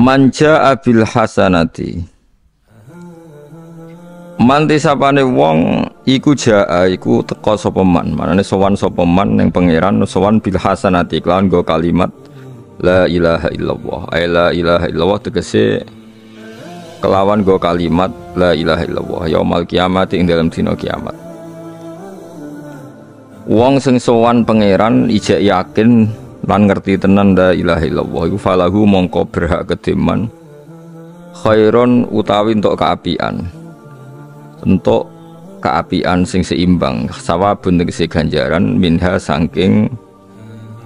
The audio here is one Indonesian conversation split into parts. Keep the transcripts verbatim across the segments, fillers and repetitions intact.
Man jaa bil hasanati. Man tisapane wong iku jaa iku teka sapa man. Manane sowan sapa man ning pangeran sowan bil hasanati kelawan go kalimat la ilaha illallah. Ay la ilaha illallah tegese kelawan go kalimat la ilaha illallah yaumil kiamat ing dalam dina kiamat. Wong sing sowan pangeran ijek yakin lan ngerti tenan la ilaha illallah iku falahu mongko berhak kediman khairon utawi entuk kaapian entuk kaapian sing seimbang sawabun tegese ganjaran minha saking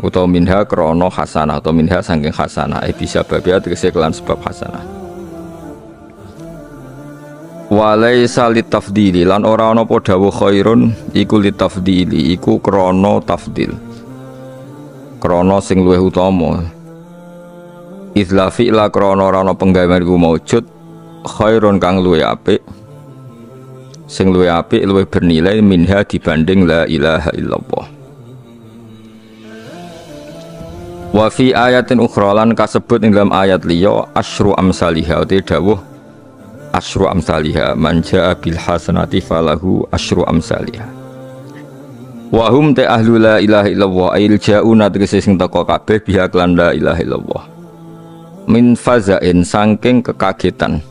utawa minha krana hasanah atau minha saking hasanah e bisa babia tegese kelan sebab hasanah walaisa litafdili lan ora ana padha khairon iku litafdili iku krana tafdil krono sing luwih utama izla fi'la krono rana penggawean iku maujud khairun kang luwih apik sing luwih apik luwih bernilai minha dibanding la ilaha illallah wa fi ayatin ukhra lan kasebut ing dalam ayat liya asyru amsalihah te dawuh asyru amsalihah man jaa bil hasanati falahu asyru amsalihah wahum te ahlu la ilaha illallah ail ja'una tegese sing teko kabeh biha klan la ilaha illallah min fazain saking kekagetan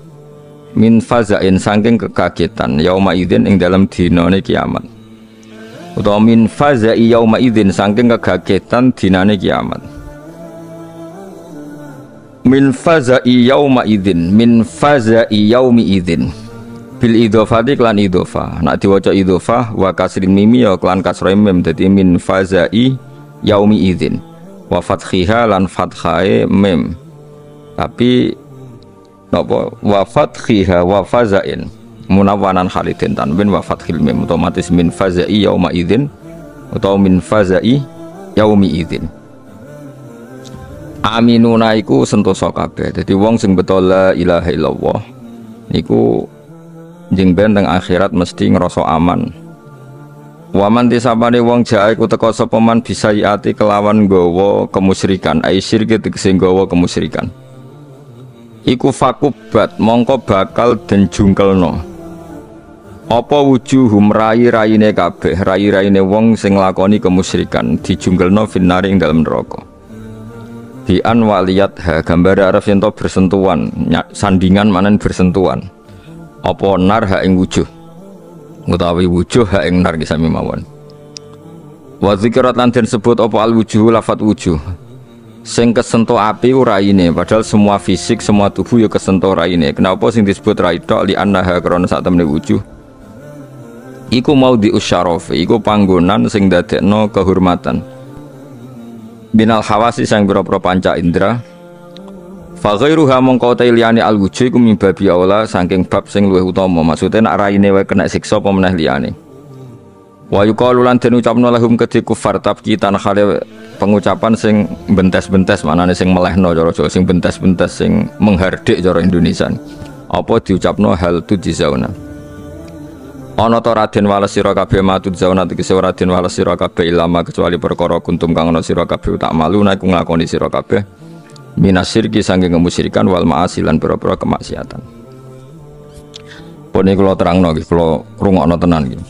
min fazain saking kekagetan yauma idzin ing dalam dinane kiamat utawa min fazai yauma idzin saking kekagetan dinane kiamat min fazai yauma idzin min fazai yaumi idzin bil idhofati klan idhofah nak diwaca idhofah wa kasrin mimi ya klan kasra mim dadi min fazai yaumi idzin wa fathiha lan fathae mim tapi napa wa fathiha wa fazain munawwanan khalidin tanwin wa fathil mim otomatis min fazai yauma idzin atau min fazai yaumi idzin aminuna iku sentosa kabeh dadi wong sing beto la ilaha illallah niku jeng benteng akhirat mesti ngerasa aman. Waman tisapane wong jae ku teka sapa man bisa iati kelawan nggawa kemusyrikan, ai syirke tegese nggawa kemusyrikan. Iku fakubat mongko bakal den jungkelno. Apa wujuhum rai-raine kabeh, rai-raine wong sing nglakoni kemusyrikan dijungkelno finari ing dalem neraka. Bi an waliyat ha gambar araf yen to bersentuhan, sandingan manen bersentuhan. Apa nar ha ing wujuh utawi wujuh ha ing nar kisami mawon wa zikirat lan den sebut apa al wujuh lafat wujuh sing kesentuh api raine padahal semua fisik semua tubuh ya kesentuh raine kenapa sing disebut rai tok li annaha karena sak temene wujuh iku mau di usyaraf iku panggonan sing dadekno kehormatan binal hawasi sang boro-boro panca indra fa ghairuha mongko ta liyane al wujuh iku mimbabi aula saking bab sing luwih utama maksude nek raine wae kena siksa apa meneh liyane wa yuqalu lan den ucapna lahum kedhi kufar tabkitan khale pengucapan sing bentes-bentes manane sing melehno cara Jawa sing bentes-bentes sing menghardik cara Indonesian apa diucapna hal tu dizauna ana ta raden wales sira kabeh matud zauna tegese raden wales sira kabeh ilama kecuali perkara kuntum kang ana sira kabeh tak malu nek nglakoni sira kabeh minasirki sangking kemusyrikan wal ma'asilan pura-pura kemaksiatan pun ini kalau terang lagi kalau rungokno tenan gitu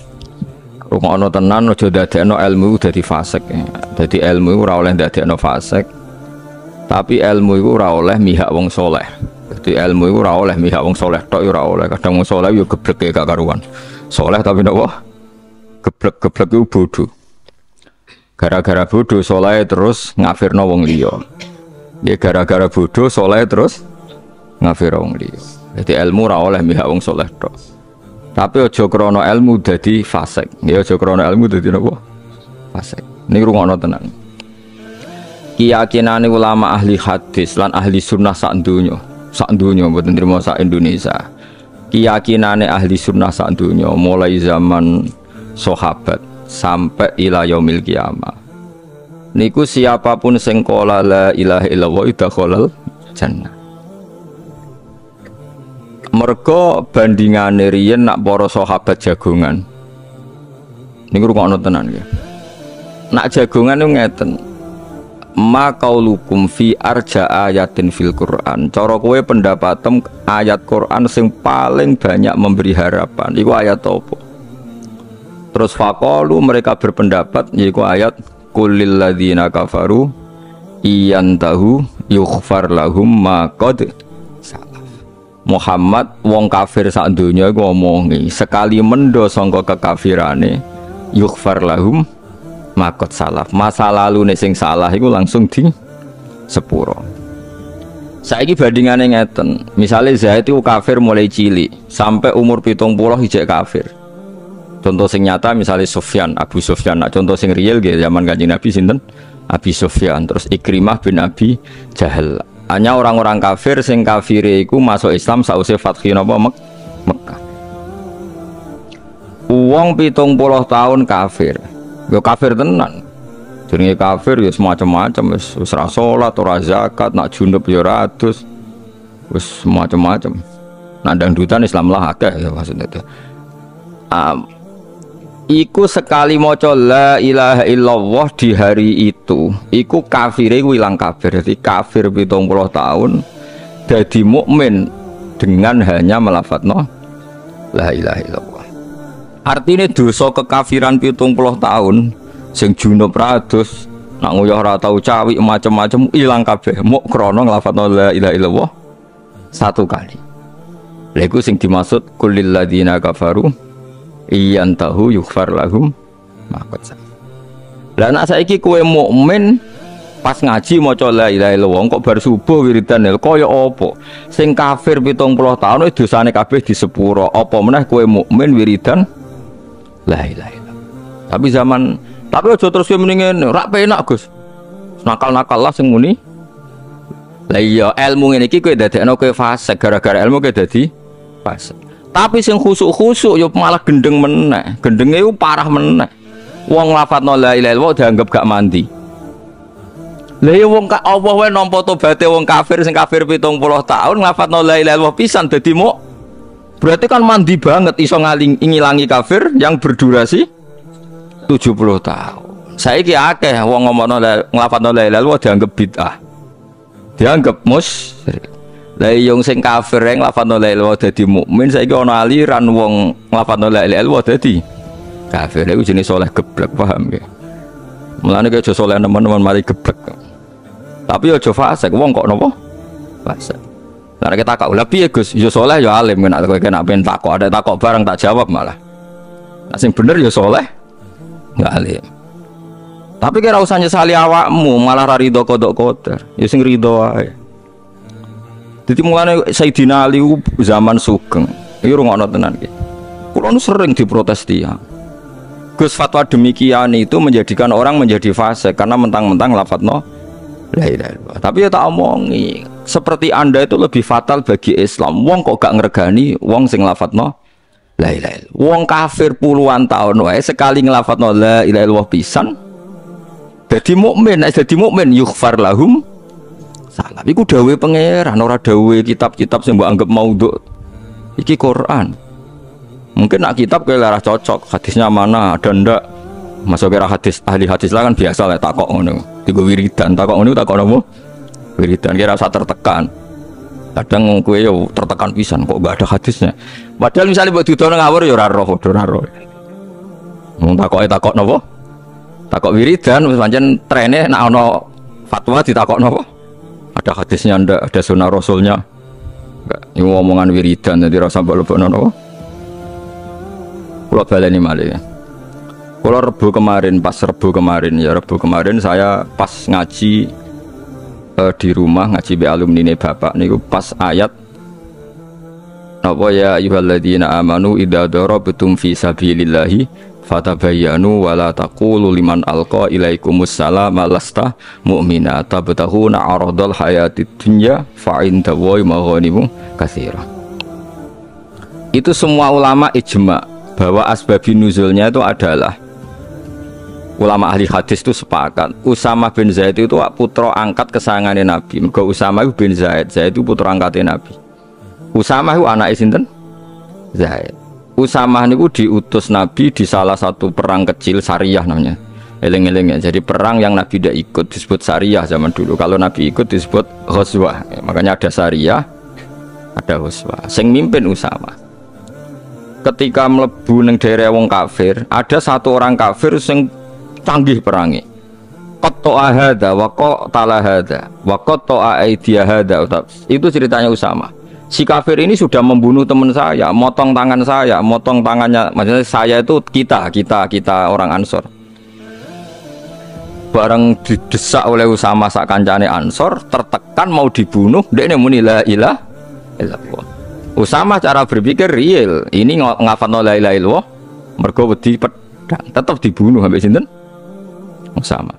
rungokno tenan aja dadekno ilmu dari fasik jadi ilmu ora oleh dadekno fasik tapi ilmu itu ora oleh mihak wong soleh jadi ilmu itu ora oleh mihak wong soleh tok ora oleh kadang wong soleh yo geblek gak karuan soleh tapi ndak wah geblek-geblek itu bodoh gara-gara bodoh soleh terus ngafirno wong liya. Ya gara-gara bodoh soleh terus ngafir wong liya. Dadi ilmu ora oleh mihak wong soleh tok. Tapi aja krana ilmu dadi fasik. Ya aja krana ilmu dadi napa? Fasik. Niku rungokno tenan. Keyakinane ulama ahli hadis lan ahli sunnah sak donya. Sak donya mboten trimo sak Indonesia. Keyakinane ahli sunnah sak donya mulai zaman sahabat sampai ila yaumil kiamah. Niku siapapun sing qala la ilaha illallah dakhalal jannah. Mergo bandingane riyen nak para sahabat jagongan. Niku rungokno tenan nggih. Nak jagongan niku ngeten. Ma qaulukum fi arja ayatin fil Qur'an. Cara kowe pendapatem ayat Qur'an sing paling banyak memberi harapan iku ayat apa? Terus faqalu mereka berpendapat yaiku ayat qulil ladzina kafaru iyantahu yughfar lahum ma qad salaf. Muhammad wong kafir sak donya iku omongi sekali mendo sangka kekafirane yughfar lahum makot salaf, masa lalu nih sing salah itu langsung di sepuro. Saiki bandingannya ngeten, misalnya Zaid itu kafir mulai cilik sampai umur pitung puluh hijek kafir. Contoh sing nyata misalnya Sufyan, Abu Sufyan. Nah, contoh sing real gitu zaman Kanjeng Nabi sinten Abi Sufyan, terus Ikrimah bin Abi Jahal. Hanya orang-orang kafir sing kafire iku masuk Islam sause Fathu napa Mek Mekah. Wong pitung puluh tahun kafir. Yo kafir tenan, jenenge kafir ya semacam-macam, wis ora salat, ora zakat, nak junub ya ora adus, wis macam-macam. Nak dangdutan Islam lah akeh ya maksudnya itu. Um, iku sekali maca la ilaha illallah di hari itu, iku kafire iku ilang kafir. Jadi kafir pitung puluh tahun dadi mukmin dengan hanya melafadzno la ilaha illallah. Artinya dosa kekafiran pitung puluh tahun sing junub radus nak nguyah ora tau cawik macam-macam ilang kabeh muk krana nglafadzna la ilaha illallah satu kali. Lha iku sing dimaksud kulil ladzina kafaru iyantahu yughfar lahum maqad. Lah nak saiki kowe mukmin pas ngaji maca la ilaha illallah kok bar subuh wiridan kaya apa? Sing kafir pitung puluh tahun dosane kabeh disepuro. Apa meneh kowe mukmin wiridan la ilaha illallah. Tapi zaman tapi aja terus kowe mendingan ora penak Gus. Nakal-nakal lah sing muni. Lah iya ilmu ngene iki kowe dadekno kowe fasik gara-gara ilmu kowe dadi fasik. Tapi sing khusuk-khusuk yo malah gendeng meneh. Gendenge yo parah meneh. Wong lafadzno la ilaha illallah dianggap gak mandi. Lah yo wong ka Allah wae nampa tobaté wong kafir sing kafir pitung puluh tahun lafadzno la ilaha illallah pisan dadi muk. Berarti kan mandi banget iso ngaling ngilangi kafir yang berdurasi tujuh puluh tahun. Saiki akeh wong ngomongno nglafadzno la ilaha illallah dianggap bid'ah. Dianggap musyrik. Lah yang sing kafir yang nglafadzno la ilaha illallah dadi mukmin, saiki ana aliran wong nglafadzno la ilaha illallah dadi kafir. Iku jenis soleh geblek, paham ya? Mulane kaya aja soleh teman-teman mari geblek. Tapi aja fasik wong kok napa? Fasik. Karena kita kau lebih ya Gus, yo soleh yo alim, kena kau kena pengen takok ada takok barang tak jawab malah, asing bener yo soleh, nggak alim. Tapi kira usahanya sali awakmu malah rari doko doko ter, yo sing rido aye. Jadi mulanya Sayyidina Ali zaman Sugeng, ini rumah tenan gitu. Kulo sering diprotes dia. Gus fatwa demikian itu menjadikan orang menjadi fase karena mentang-mentang lafadzno la ilaha illallah. Tapi ya tak omongi. Seperti Anda itu lebih fatal bagi Islam. Wong kok gak ngregani wong sing lafadzno la ilaha illallah. Wong kafir puluhan tahun wae sekali nglafadzno la ilaha illallah pisan dadi mukmin, dadi mukmin yughfar lahum salah. Iku dawuhe pangeran, ora dawuhe kitab-kitab sing mbok anggap maudhu. Iki Quran. Mungkin nak kitab kowe ora cocok, hadisnya mana ada ndak? Masuk kira hadis ahli hadis lah kan biasa lah takok ngono. Digo wiridan, takok ngono takok napa? Wiridan kira rasa tertekan, kadang kowe yo tertekan pisan kok gak ada hadisnya. Padahal misalnya buat didono ngawur yo ora roh, ora roh. Mung takoke takok napa? Takok wiridan wis pancen trene nek ana fatwa ditakok napa? Ada hadisnya ndak, ada sunah rasulnya. Enggak, ini omongan wiridan jadi rasa balebokno napa? Kula baleni malih. Kula Rebo kemarin, pas Rebo kemarin ya Rebo kemarin saya pas ngaji Uh, di rumah ngaji be alumni ne bapak niku pas ayat napa ya ayyuhalladzina amanu idza darabtum fi sabilillahi fatabayyanu wala taqulu liman alqa ilaikumus salama lasta mu'mina tabtahuna aradal hayatid dunya fa inda wa maghanimu katsira. Itu semua ulama ijma bahwa asbabi nuzulnya itu adalah ulama ahli hadis itu sepakat. Usamah bin Zaid itu putra angkat kesayangannya Nabi. Mergo Usamah bin Zaid, Zaid itu putra angkatnya Nabi. Usamah itu anake sinten? Zaid. Usamah niku diutus Nabi di salah satu perang kecil Sariyah namanya. eling-eling ya. Jadi perang yang Nabi tidak ikut disebut syariah zaman dulu. Kalau Nabi ikut disebut khuswah. Ya, makanya ada syariah, ada khuswah. Sing mimpin Usama. Ketika mlebu ning daerah wong kafir, ada satu orang kafir sing canggih perangi. Qata'a hadza wa qatala hadza wa qata'a aidiya hadza. Itu ceritanya Usama. Si kafir ini sudah membunuh teman saya, motong tangan saya, motong tangannya. Maksudnya saya itu kita, kita, kita orang Ansor. Bareng didesak oleh Usama sak kancane Ansor, tertekan mau dibunuh, dekne muni la ilaha illallah. Usama cara berpikir real, ini ngafalno la ilaha illallah, mergo wedi pedang, tetap dibunuh sampai sinten? Usama.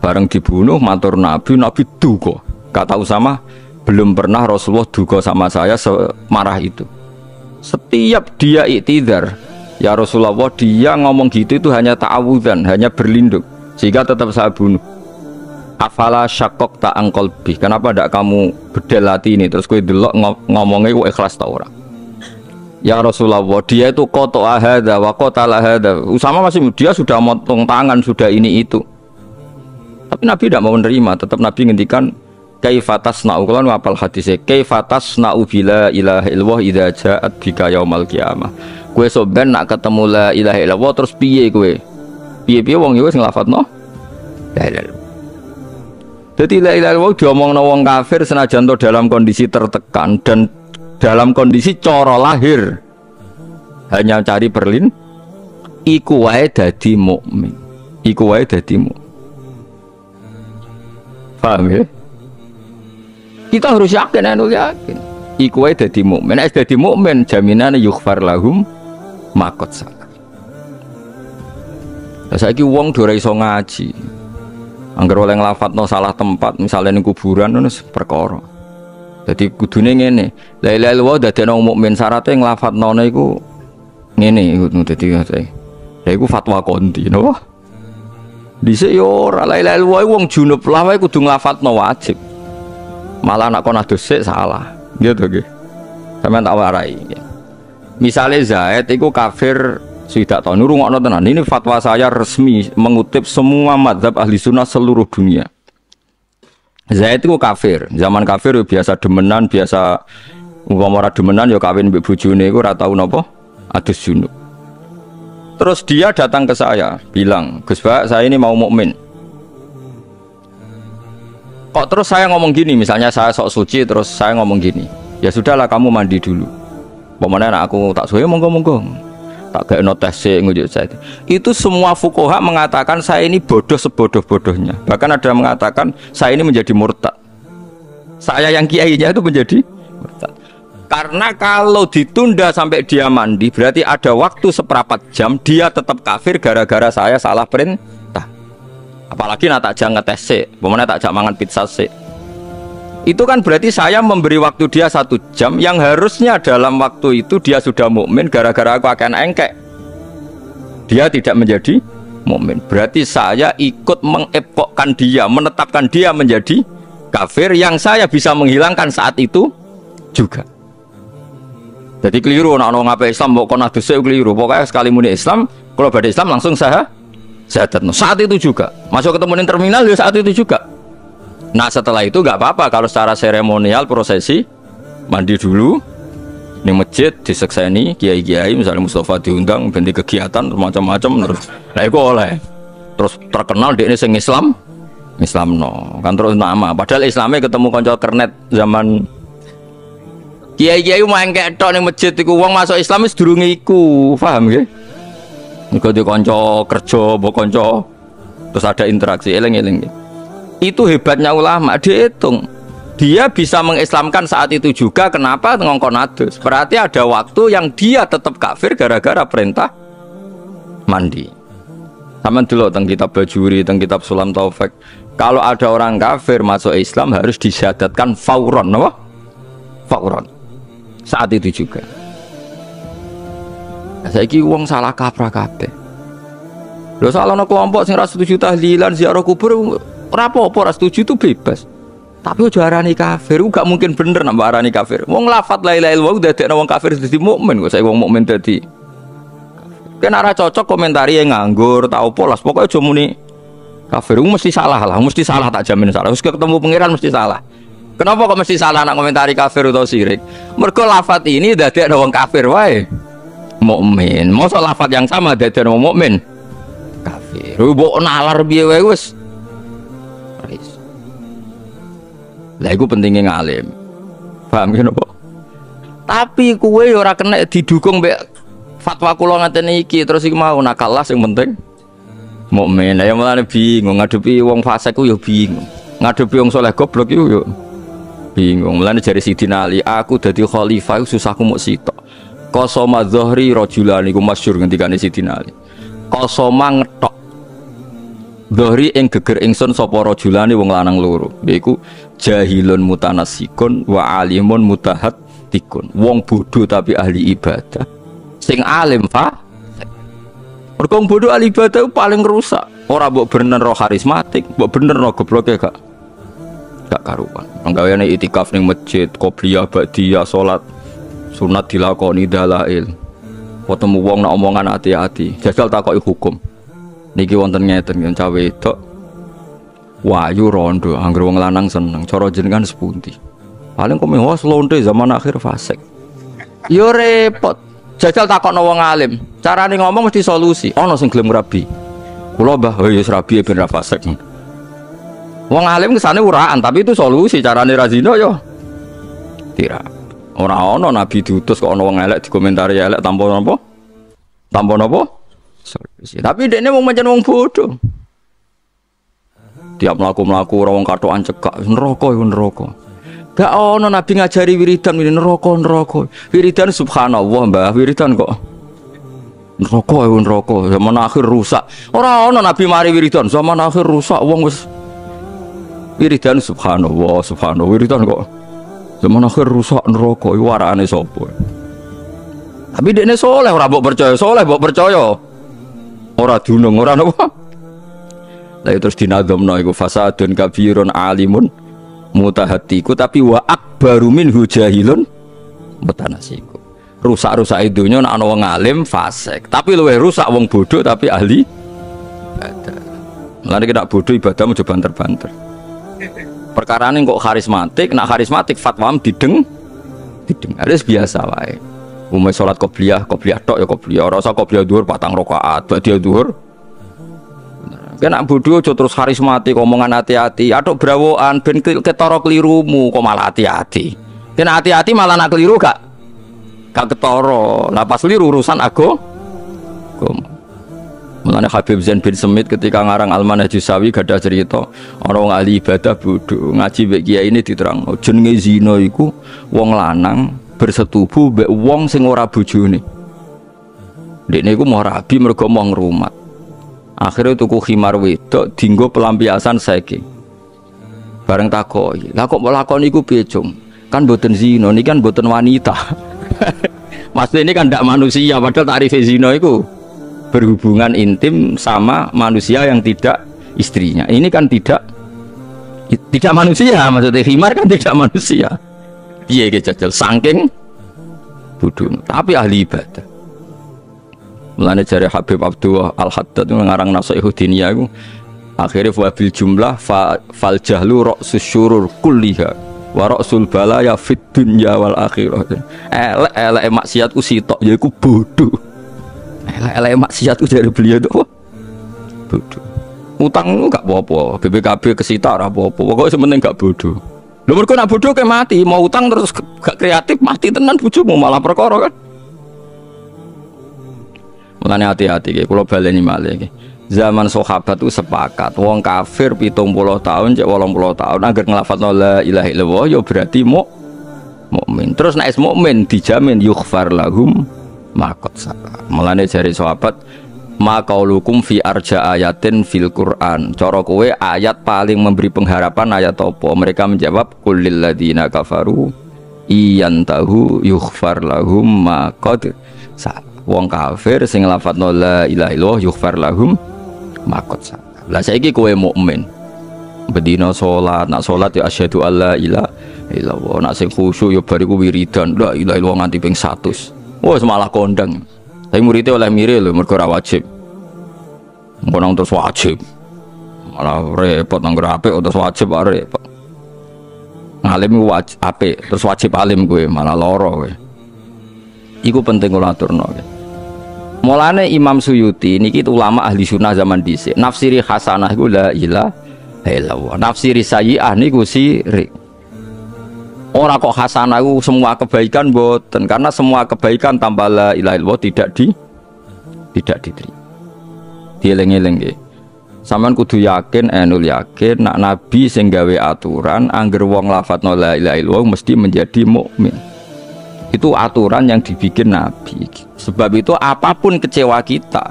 Bareng dibunuh, matur Nabi, Nabi duka. Kata Usama, belum pernah Rasulullah duga sama saya semarah itu. Setiap dia iktidar, ya Rasulullah, dia ngomong gitu itu hanya ta'awudzan, hanya berlindung, sehingga tetap saya bunuh. Afala syakok ta'ang kolbi, kenapa tidak kamu bedel hati ini? Terus gue delok ngomongnya gue ikhlas tak orang. Ya Rasulullah, dia itu koto ahadha wa kotala ahadha. Usama masih, dia sudah motong tangan, sudah ini itu. Tapi Nabi tidak mau menerima, tetap Nabi ngendikan kaifatas na'u, kalau ngapal hadisnya kaifatas na'u bila ilaha illallah idza ja'at bika yaumal qiyamah. Kue soben nak ketemu la ilaha illallah terus piye kue? Piye-piye wong yo wis nglafadzno la ilaha illallah. Dadi la ilaha illallah diomongno wong kafir senajan to dalam kondisi tertekan dan dalam kondisi cara lahir hanya cari berlin, iku wae dadi mukmin. Iku wae dadi mukmin. Paham ya? Kita harus yakin, anu yakin. Iku wae dadi mukmin. Nek dadi mukmin jaminane yughfar lahum maqad salah. Lah saiki wong ora iso ngaji. Angger oleh nglafadzno salah tempat, misalnya ning kuburan ngono perkara. Dadi kudune ngene. La ilaha illallah dadekno mukmin syaratnya nglafadzno iku ngene iku dadi. Lah iku fatwa konti, napa? Dhisik yo ora la ilaha illallah wong junub lah wae kudu nglafadzno wajib. Malah anak konah dosik salah gitu gitu sampean tak warai gitu. Misalnya Zaid itu kafir sudah tahu nurung tenan. Ini fatwa saya resmi mengutip semua mazhab ahli sunnah seluruh dunia. Zaid itu kafir, zaman kafir biasa demenan, biasa umpama ora demenan ya kawin mbek bojone iku ora tau napa adus junub. Terus dia datang ke saya bilang, Gus Baha', saya ini mau mukmin. Kok terus saya ngomong gini, misalnya saya sok suci terus saya ngomong gini, ya sudahlah kamu mandi dulu. Pemenang aku tak suwe monggo-monggo, tak gawe notasi ngujuk saya. Itu semua fuqaha mengatakan saya ini bodoh sebodoh-bodohnya. Bahkan ada yang mengatakan saya ini menjadi murtad. Saya yang kiainya itu menjadi murtad. Karena kalau ditunda sampai dia mandi, berarti ada waktu seperempat jam dia tetap kafir gara-gara saya salah perintah. Apalagi nak takjak ngetes sih, bagaimana takjak mangan pizza sih. Itu kan berarti saya memberi waktu dia satu jam yang harusnya dalam waktu itu dia sudah mukmin. Gara-gara aku akan engkek, dia tidak menjadi mukmin. Berarti saya ikut mengepokkan dia, menetapkan dia menjadi kafir yang saya bisa menghilangkan saat itu juga. Jadi keliru, nak ngomong apa Islam, mau konah dosa keliru. Pokoknya sekali muni Islam, kalau badai Islam langsung sah. Saat itu juga masuk ketemuin terminal ya saat itu juga. Nah setelah itu nggak apa-apa kalau secara seremonial prosesi mandi dulu di masjid disekseni kiai-kiai misalnya Mustafa diundang bentuk kegiatan macam-macam terus. Nah itu oleh terus terkenal di ini sing Islam Islam no kan terus nama. Padahal Islamnya ketemu konco kernet zaman kiai-kiai main kayak toh di masjid itu uang masuk Islamis dulu ngiku paham ya. Nego di konco kerja, bo konco, terus ada interaksi, eleng-eleng. Itu hebatnya ulama, dihitung. Dia bisa mengislamkan saat itu juga. Kenapa ngongkon adus? Berarti ada waktu yang dia tetap kafir gara-gara perintah mandi. Sama dulu tentang kitab Bajuri, tentang kitab Sulam Taufik. Kalau ada orang kafir masuk Islam harus disyahadatkan fauron, apa? Fauron. Saat itu juga. Saiki wong salah kaprah kabeh. Lho salahno kelompok sing ra setuju tahlilan ziarah kubur ora apa-apa, ra setuju itu bebas. Tapi ojo arani kafir, gak mungkin bener nek arani kafir. Wong lafat la ilaha illallah dadekno wong kafir dadi mukmin kok saiki wong mukmin dadi kafir. Kena arah cocok komentari yang nganggur, tahu polos. Pokoknya cuma nih kafir, mesti salah lah, mesti salah tak jamin salah. Terus ketemu pangeran mesti salah. Kenapa kok mesti salah nak komentari kafir atau syirik? Mergo lafat ini dadi ana wong kafir wae. Mukmin. Mosok lafat yang sama dadi ana wong mukmin. Kafir. Mbok nalar piye wae wis. Lah iku pentingnya ngalim. Paham kenapa? Tapi kowe ora kena didukung mbek fatwa kula ngateni iki, terus iki mau nakal lah sing penting mukmin. Ya mulane bingung ngadepi wong fasik ku ya bingung. Ngadepi wong saleh goblok iku yo bingung. Mulane jare Sidina Ali, aku dadi khalifah susah ku mok sitok. Qasama Zuhri rajulan iku masyhur ngendikane Sidina Ali. Qasama ngetok Zuhri ing geger ingsun sapa rajulane wong lanang loro, yaiku jahilun mutanasikun wa alimun mutahattikun. Wong bodoh tapi ahli ibadah. Sing alim fa mergo bodoh ahli ibadah paling rusak. Ora mbok bener roh karismatik, mbok bener roh gobloke gak gak karuan. Penggaweane itikaf ning masjid, qobliyah ba'diyah salat sunat dilakoni dalail. Ketemu wong nak omongan hati-hati, jajal takoki hukum. Niki wonten ngeten yen cawe edok wayu rondo anggere wong lanang seneng cara jenengan sepundi paling kome hoas lonte zaman akhir fasik yo repot jajal takokno wong alim carane ngomong mesti solusi ana sing gelem rabi kula mbah oh ya rabi ben ra fasik wong alim kesane uraan tapi itu solusi carane ra zina yo tira ora ana nabi diutus kok ana wong elek dikomentari elek tanpa napa tanpa napa solusi. Tapi dia mau macam orang bodoh. Tiap melaku melaku orang katoan cekak neroko, neroko. Gak ono nabi ngajari wiridan ini neroko, neroko. Wiridan subhanallah mbah, wiridan kok neroko, neroko. Zaman akhir rusak. Orang ono nabi mari wiridan zaman akhir rusak. Wong wes wiridan subhanallah, subhanallah. Wiridan kok zaman akhir rusak neroko. Warane sopo. Tapi dia soleh orang bok percaya, soleh bok percaya. Ora dunung ora napa. Lah terus dinadzamna iku fasadun kabirun alimun mutahatiku tapi wa akbaru minhu jahilun mutanasiku. Rusak-rusak dunya nek ana wong alim fasik, tapi luwih rusak wong bodoh tapi ahli ibadah. Mulane nek bodoh ibadahmu coba banter-banter. Perkarane kok karismatik, nek karismatik fatwam dideng dideng. Wis biasa wae. Umai sholat qobliyah, qobliyah tok ya qobliyah rasa qobliyah duhur patang rokaat ba'diyah duhur kan nak bodoh terus karismatik omongan hati-hati atok brawoan ben ketara kelirumu kok malah hati-hati kan hati-hati malah nak keliru gak gak ketara lah pas keliru urusan aku mulanya Habib Zain bin Semit ketika ngarang Al-Manhaj As-Sawi gadah cerita orang ahli ibadah bodoh ngaji mbek kiai ini diterang jenenge zina iku wong lanang bersetubuh mbek wong sing ora bojone. Dekne iku mau rabi mergo mau ngrumat. Akhire tuku khimar wedok dienggo pelampiasan saiki. Bareng takoki, "Lah kok lakon iku piye, Jung? Kan mboten zina, niki kan mboten wanita." Maksudnya ini kan ndak manusia, padahal tarif zina iku berhubungan intim sama manusia yang tidak istrinya. Ini kan tidak tidak manusia, maksudnya khimar kan tidak manusia. Iya jajal saking bodoh tapi ahli ibadah. Mulane jare Habib Abdullah Al-Haddad ngarang Nasaihu Diniyah iku akhire wabil jumlah fa, fal jahlu ra'sus syurur kulliha wa ra'sul balaya fid dunya wal akhirah. Elek-eleke maksiat ku sitok yaiku bodoh. Elek-eleke maksiat ku jare beliau itu bodoh. Utang gak apa-apa, B P K B kesita ora apa-apa. Pokoke sing penting gak bodoh. Lho mergo nak bodoh kayak mati, mau utang terus gak kreatif mati tenan bojomu malah perkara kan. Mulane hati-hati iki kula baleni malih iki. Zaman sahabat itu sepakat wong kafir pitung puluh tahun cek wolung puluh tahun agar nglafadzna la ilaha illallah ya berarti muk mukmin. Terus nek is mukmin dijamin yughfar lahum maqad salah. Mulane jari sahabat maqaulukum fi arja ayatin fil Qur'an. Cara kowe ayat paling memberi pengharapan ayat apa? Mereka menjawab qul lil ladzina kafaru iyantahu yughfar lahum ma qad salah. Wong kafir sing lafadzna la ilaha illallah yughfar lahum ma qad salah. Lah saiki kowe mukmin. Bedina salat, nak salat ya asyhadu alla ilaha illallah. Nak sing khusyuk ya bariku wiridan la ilaha illallah nganti ping seratus. Wes malah kondang. Tapi muridnya oleh miri lho, mergo ora wajib. Mponang terus wajib. Malah repot nang apik terus wajib repot. Alim wajib apik, terus wajib alim kowe, malah loro kowe. Iku penting kula aturno. Mulane Imam Suyuti niki ulama ahli sunnah zaman dhisik. Nafsiri hasanah iku la ilaha illallah. Nafsiri sayyi'ah niku sirik. Ora kok hasanah iku semua kebaikan mboten, karena semua kebaikan tanpa la ilaha illallah tidak di tidak diterima. Dieling-eling nggih. Sampeyan kudu yakin enul yakin nak nabi sing gawe aturan angger wong lafadzna la ilaha illallah mesti menjadi mukmin. Itu aturan yang dibikin nabi. Sebab itu apapun kecewa kita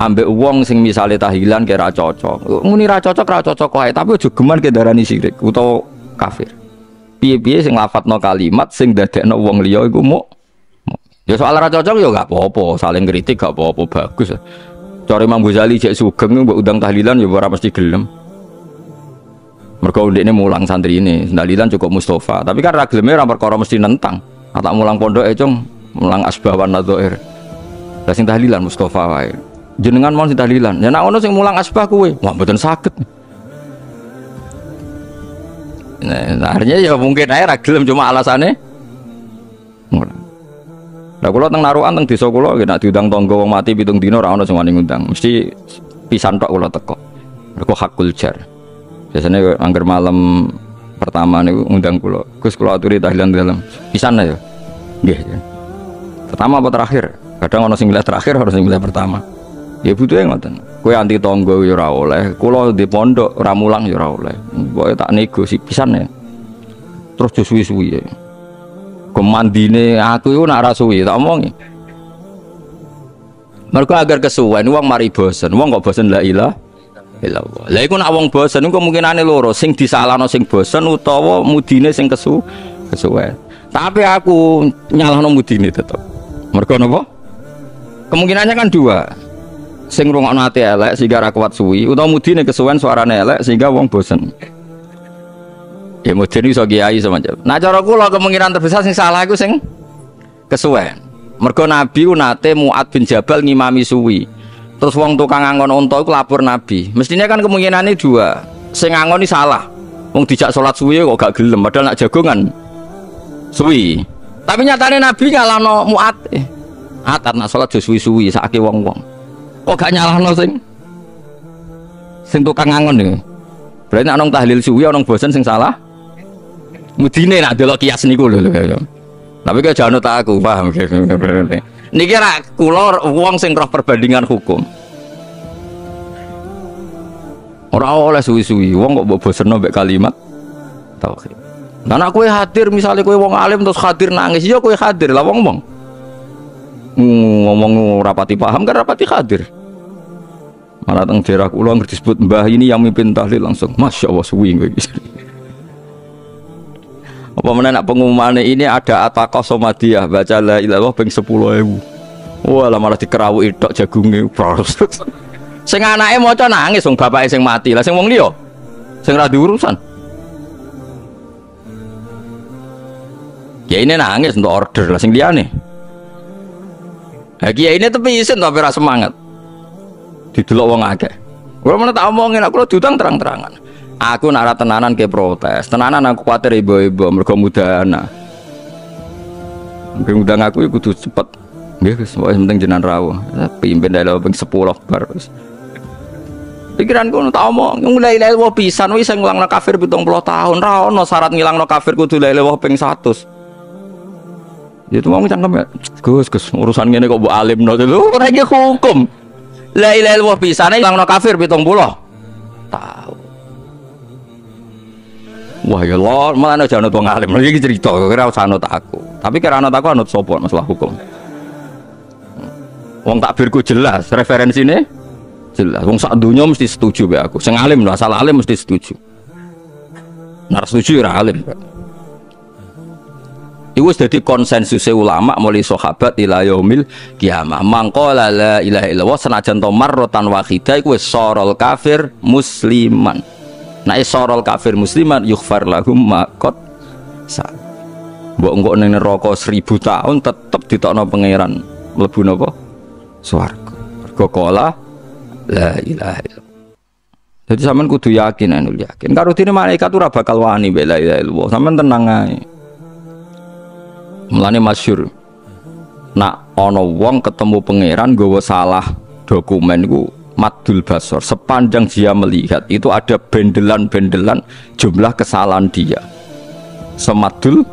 ambek wong sing misale tahilan kira cocok. Muni ra cocok ra cocok kae, tapi aja geman kendarani sirik utawa kafir. Piye-piye sing lafadzna kalimat sing dadekno wong liya iku muk. Ya soal ra cocok ya gak apa-apa, saling kritik gak apa-apa, bagus. Cari Imam Ghazali cek sugeng mbok undang tahlilan ya ora mesti gelem. Mergo ndekne mulang santri ini, tahlilan cukup Mustafa, tapi kan ra geleme ra perkara mesti nentang. Atak mulang pondok e cung, mulang asbawan nadzair. Lah sing tahlilan Mustafa wae. Jenengan mau sing tahlilan. Ya nek ono sing mulang asbah kuwe, wah mboten saged. Nah, artinya ya mungkin ae ra gelem cuma alasane. Lah kula teng narukan teng desa kula nek diundang tangga wong mati pitung dina ora ana sing wani ngundang. Mesti pisan tok kula teko. Mergo hakul jar. Biasane angger malam pertama niku ngundang kula. Gus kula aturi tahlilan dalem. Pisan ya. Nggih. Pertama apa terakhir? Kadang ana sing milih terakhir, harus sing milih pertama. Ya butuhe ngoten. Kowe anti tangga ya ora oleh, kula di pondok ora mulang ya ora oleh. Pokoke tak negosi pisan ya. Terus yo suwi-suwi ya. Kemandine aku itu nak rasuwi tak omongi. Mereka agar kesuwen wong mari bosen, wong kok bosen la ilaha illallah. Lah iku nak wong bosen iku kemungkinane loro, sing disalahno sing bosen utawa mudine sing kesu kesuwen. Tapi aku nyalahno mudine tetep. Mergo napa? Kemungkinannya kan dua. Sing ngrungokno ati elek sehingga ra kuat suwi utawa mudine kesuwen suarane elek sehingga wong bosen. Ya mudine iso kiai semacam. Nah cara kula kemungkinan terbesar sing salah iku sing kesuwen. Mergo Nabi nate Mu'ad bin Jabal ngimami suwi. Terus wong tukang angon unta iku lapor Nabi. Mestinya kan kemungkinane dua. Sing ngangoni salah. Wong dijak salat suwi kok gak gelem padahal nak jagongan suwi. Tapi nyatane Nabi nyalahno Mu'ad. Ah, nak salat yo suwi-suwi sakake wong-wong. Kok gak nyalahno sing sing tukang angon iki. Berarti nek nang tahlil suwi ana bosen sing salah. Mudine nak delok kias niku lho. Tapi kok jangan tak aku paham. Niki ra kula wong sing roh perbandingan hukum. Ora oleh suwi-suwi wong kok mbok boseno mbek kalimat tauhid. Lah nek kowe hadir misale kowe wong alim terus hadir nangis, ya kowe hadir lah wong-wong. Ngomong ora pati paham kan ora pati hadir. Malah teng daerah kula disebut Mbah ini yang mimpin tahlil langsung. Masyaallah suwi kowe iki. Apa menak pengumuman ini ada ataqah somadiah baca la ilaha illallah ping sepuluh ribu. Wah, malah dikerawuki tok jagunge. Sing anake maca nangis wong bapake sing mati. Lah sing wong liya sing ra duwe urusan. Ya ini nangis untuk order lah sing liyane. Ha ya ini tapi isin tapi ra semangat. Didelok wong akeh. Kula menak tak omongin nek kula diutang terang-terangan. Aku nak arah tenanan ke protes, tenanan aku khawatir ibu-ibu mergo mudhana. Mungkin udah ngaku kudu cepet. Nggih wis pokoke penting jenengan rawuh. Pimpin daerah ping sepuluh bar. Pikiranku tak omong, mulai la ilaha pisan wis sing ngulangno kafir pitung puluh tahun, ra ono syarat ngilangno kafir kudu la ilaha ping seratus. Ya tuh wong cangkem ya. Gus, Gus, urusan ngene kok mbok alimno lho, ora iki hukum. La ilaha illallah pisane ngilangno kafir pitung puluh tahun. Wah ya Allah, malah ana janut wong alim. Iki cerita kira usah anut aku. Tapi kira anut aku anut sapa masalah hukum. Wong takbirku jelas, referensine jelas. Wong sak donya mesti setuju mbek aku. Sing alim lho, asal alim mesti setuju. Nek setuju ora alim. Iku wis dadi konsensus ulama mulai sahabat ila yaumil kiamah. Mangko la ilaha illallah senajan to marratan wahidah iku wis sorol kafir musliman. Nah isorol kafir musliman yughfar lahum maqot sa. Mbok engko ning neraka seribu tahun tetep ditokno pangeran mlebu napa? swarga. Mergo kala la ilaha illallah. Jadi sampean kudu yakin anul yakin. Karo dene malaikat ora bakal wani bela ilaha illallah. Sampean tenang ae. Mulane masyhur. Nak ana wong ketemu pangeran nggawa salah dokumen ku maddul basor. Sepanjang dia melihat itu ada bendelan-bendelan jumlah kesalahan dia. Semaddul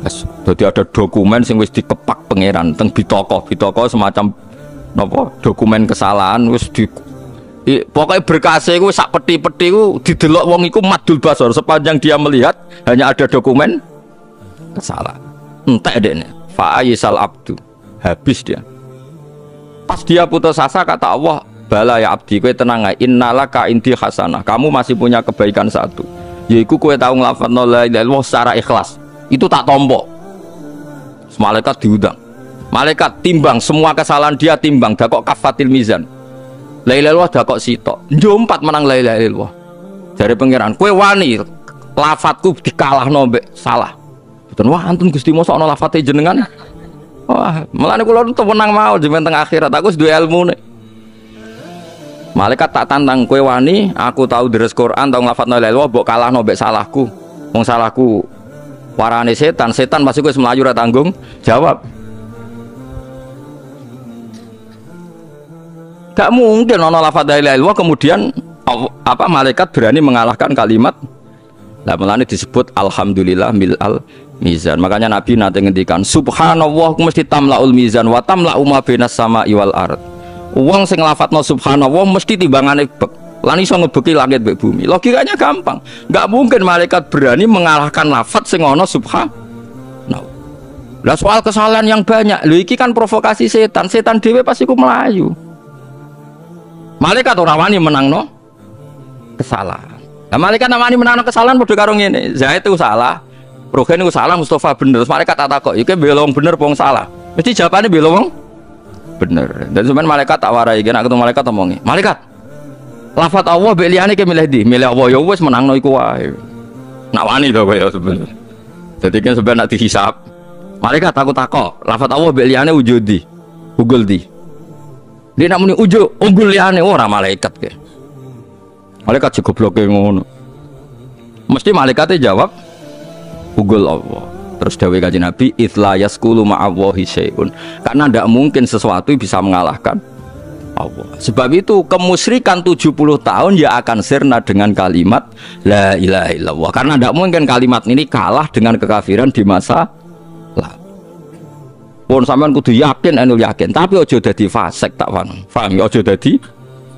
basor. Jadi ada dokumen sing wis dikepak pangeran teng bitoko-bitoko semacam napa dokumen kesalahan wis di I, pokoknya berkasnya itu sak peti-peti itu didelok wong itu maddul basor. Sepanjang dia melihat hanya ada dokumen kesalahan. Entek deh nih fa'ayisal abdu. Habis dia. Pas dia putus asa kata Allah, bala ya abdi, kowe tenang ae, innalaka indi hasanah. Kamu masih punya kebaikan satu, yaiku kowe tau nglafadzna la ilaha illallah secara ikhlas. Itu tak tompo. Malaikat diundang. Malaikat timbang semua kesalahan dia, timbang dakok kafatil mizan. La ilaha illallah dakok sitok. Njompat menang la ilaha illallah. Jare pangeran, kowe wani lafadzku dikalahno mbek salah. Betul, wah antun Gusti mosok ana lafate jenengan. Wah, melane kula tenang mau jeneng teng akhirat aku wis duwe ilmune. Malaikat tak tantang kowe wani, aku tahu deres Quran, tahu nglafadzna la ilaha illallah, mbok kalahno mbek salahku. Wong salahku warane setan, setan pasti wis mlayu ra tanggung jawab. Gak mungkin ana lafadz la ilaha illallah kemudian apa malaikat berani mengalahkan kalimat. Lah melane disebut alhamdulillah milal mizan. Makanya Nabi nanti ngendikan subhanallah mesti tamlaul mizan wa tamlau ma bainas sama iwal ard. Wong sing lafadzna subhanallah mesti timbangane bek. Lan iso ngebeki langit mbek bumi. Logikanya gampang. Enggak mungkin malaikat berani mengalahkan lafadz sing ana subhanallah. Lah soal kesalahan yang banyak, lho iki kan provokasi setan. Setan dhewe pasti ku melayu. Malaikat ora wani menangno kesalahan. Nah, malaikat namanya menanam kesalahan padha karo ngene. Zaid itu salah, Rogen itu salah, Mustafa bener. Terus malaikat tak takok, iki bela wong bener apa wong salah? Mesti jawabane bela wong bener. Dan sampean malaikat tak warai, nek ketemu malaikat omongi. Malaikat. Lafat Allah mbek liyane ki milih ndi? Milih Allah ya wis menangno iku wae. Nak wani to kowe ya sebenarnya. Dadi kan sampean nak dihisab. Malaikat aku takok, lafat Allah mbek liyane wujud ndi? Unggul ndi? Nek nak muni unggul, unggul liyane ora malaikat ki. Malaikat juga blokir ngono. Mesti malaikatnya jawab ugul Allah. Terus dawuh kanjeng Nabi itsla yaskulu ma'awahi syai'un. Karena tidak mungkin sesuatu bisa mengalahkan Allah. Sebab itu kemusyrikan tujuh puluh tahun ya akan sirna dengan kalimat la ilaha illallah. Karena tidak mungkin kalimat ini kalah dengan kekafiran di masa lalu. Pun sampean kudu yakin anul yakin, tapi ojo dadi fasik tak paham. Paham ya ojo dadi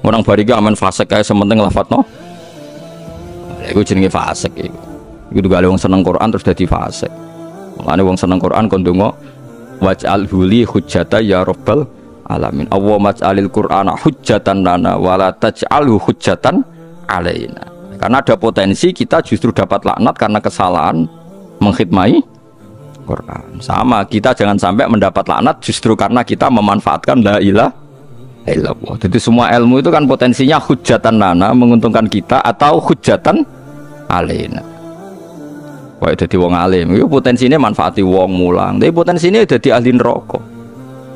orang bariga aman fasik kayak sementing lafadzno. Iku jenenge fasik iku. Iku gale wong seneng Quran terus dadi fasik. Mulane wong seneng Quran kon donga waj'al huli hujjata ya rabbal alamin. Allahumma ja'alil Qur'ana hujjatan lana wa la taj'alhu hujjatan alaina. Karena ada potensi kita justru dapat laknat karena kesalahan mengkhidmati Quran. Sama, kita jangan sampai mendapat laknat justru karena kita memanfaatkan la ilaha illallah. Jadi semua ilmu itu kan potensinya hujatan nana menguntungkan kita atau hujatan alena. Wah jadi wong alim, itu potensinya manfaati wong mulang. Tapi potensinya jadi ahli neraka.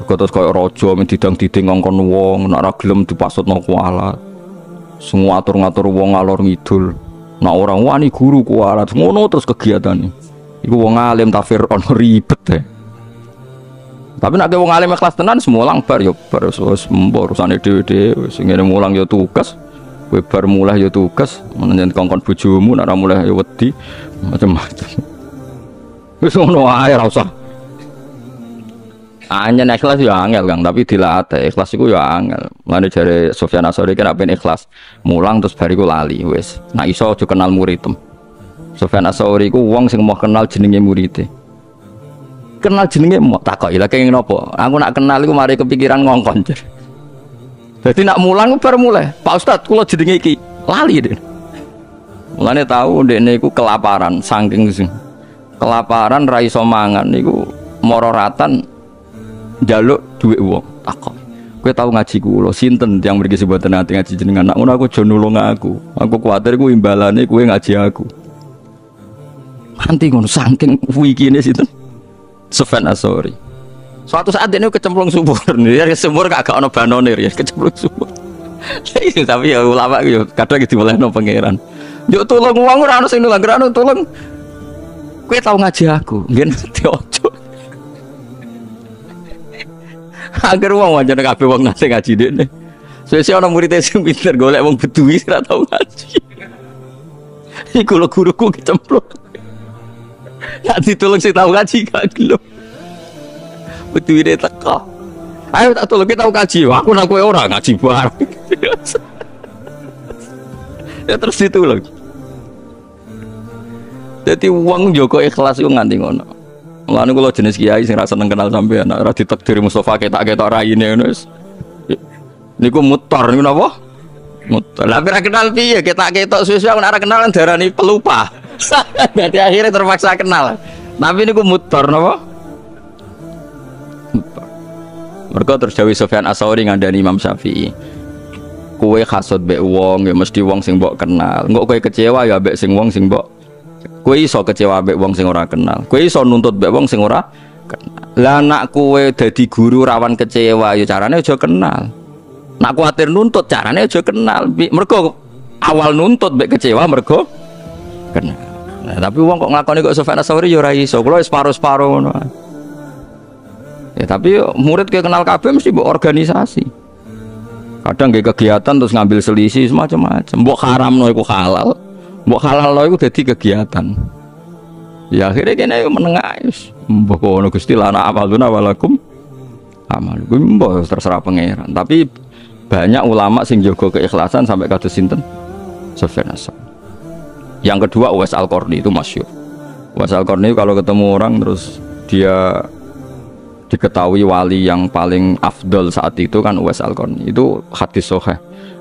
Terus kayak rojo mendidang diding ngongkon wong, nak ra gelem dipasutno kualat. Semua atur ngatur wong alor ngidul. Nak orang wani guru kualat. Ngono terus kegiatan. Iku wong alim tafsir on ribet deh. Tapi nak wong alim ikhlas tenan semua langbar yo bar wis urusane dhewe-dhewe sing ngene mulang yo tugas kowe bar mulai yo tugas menjen kongkon bojomu nek ora mulai yo wedi macam-macam wis ono ae ra usah anyen ikhlas yo angel Kang tapi dilatih ikhlas iku yo angel mlane jare Sufyan Asori kan apen ikhlas mulang terus bariku lali wis nek iso aja kenal muridem Sufyan Asori ku wong sing mau kenal jenenge muride kenal jenenge mok takoki lha kenging napa aku nak kenal iku mari kepikiran ngongkon dadi nak mulang bar mulai Pak Ustaz kula jenenge iki lali dene mulane tau ndekne iku kelaparan saking kelaparan ra iso mangan niku moro ratan njaluk dhuwit wong takok kowe tau ngaji kula sinten tiyang mriki sing mboten ati ngaji jenengan nak ngono aku aja nulung aku aku kuwatir ku imbalane kowe ngaji aku anti ngono saking kuwi kene sinten Sufyan Asori Suatu saat ini kecemplung subur, ya subur agak ono banonir ya kecemplung subur. Tapi ya ulama yo kadang diwelehno pangeran. Yo tolong wong ora ono sing nulang, ora ono tolong. Kowe tau ngaji aku, nggih ojo. Agar wong wajan kabeh wong nate ngaji dekne. Sesuk ono murid e sing pinter golek wong bedui ora tau ngaji. Iku lho guruku kecemplung. Nek ditolong sing tau ngaji gak gelem. Betul ini teka. Ayo tak tolong kita tahu kaji. Aku nak kue orang ngaji bareng. Ya terus itu loh. Jadi uang Joko ikhlas itu nganti ngono. Lalu kalau jenis kiai sing rasa kenal sampai anak rati takdir Mustafa kita kita rai ini nus. Ini ku mutar ini apa? Mutar. Lalu kenal dia kita kita sesuai orang arah kenalan darah ini pelupa. Berarti akhirnya terpaksa kenal. Tapi ini ku mutar apa? Mereka terus Jawi Sofyan Asauri ngandani Imam Syafi'i. Kue khasut be wong ya mesti wong sing mbok kenal. Engko kue kecewa ya be sing wong sing mbok. Kue iso kecewa be wong sing ora kenal. Kue iso nuntut be wong sing ora kenal. Lah nak kue dadi guru rawan kecewa ya carane aja kenal. Nak kuatir nuntut carane aja kenal. Mergo awal nuntut be kecewa mergo kenal. Nah, tapi wong kok nglakoni kok Sofyan Asauri ya ora iso. Kulo separo-separo ngono. Ya, tapi murid kayak kenal K B mesti buat organisasi. Kadang kayak kegiatan terus ngambil selisih semacam-macam. Buat haram loh, aku halal. Buat halal loh, aku jadi kegiatan. Ya akhirnya kena yang menengah. Buat kono gusti lana amaluna walakum amalkum. Buat terserah pangeran. Tapi banyak ulama sing jago keikhlasan sampai kados sinten Sofyan Asauri. Yang kedua Uwais Al-Qarni itu masyhur. Uwais Al-Qarni kalau ketemu orang terus dia diketahui wali yang paling afdol saat itu kan Uwais Al-Qarni. Itu hadis soheh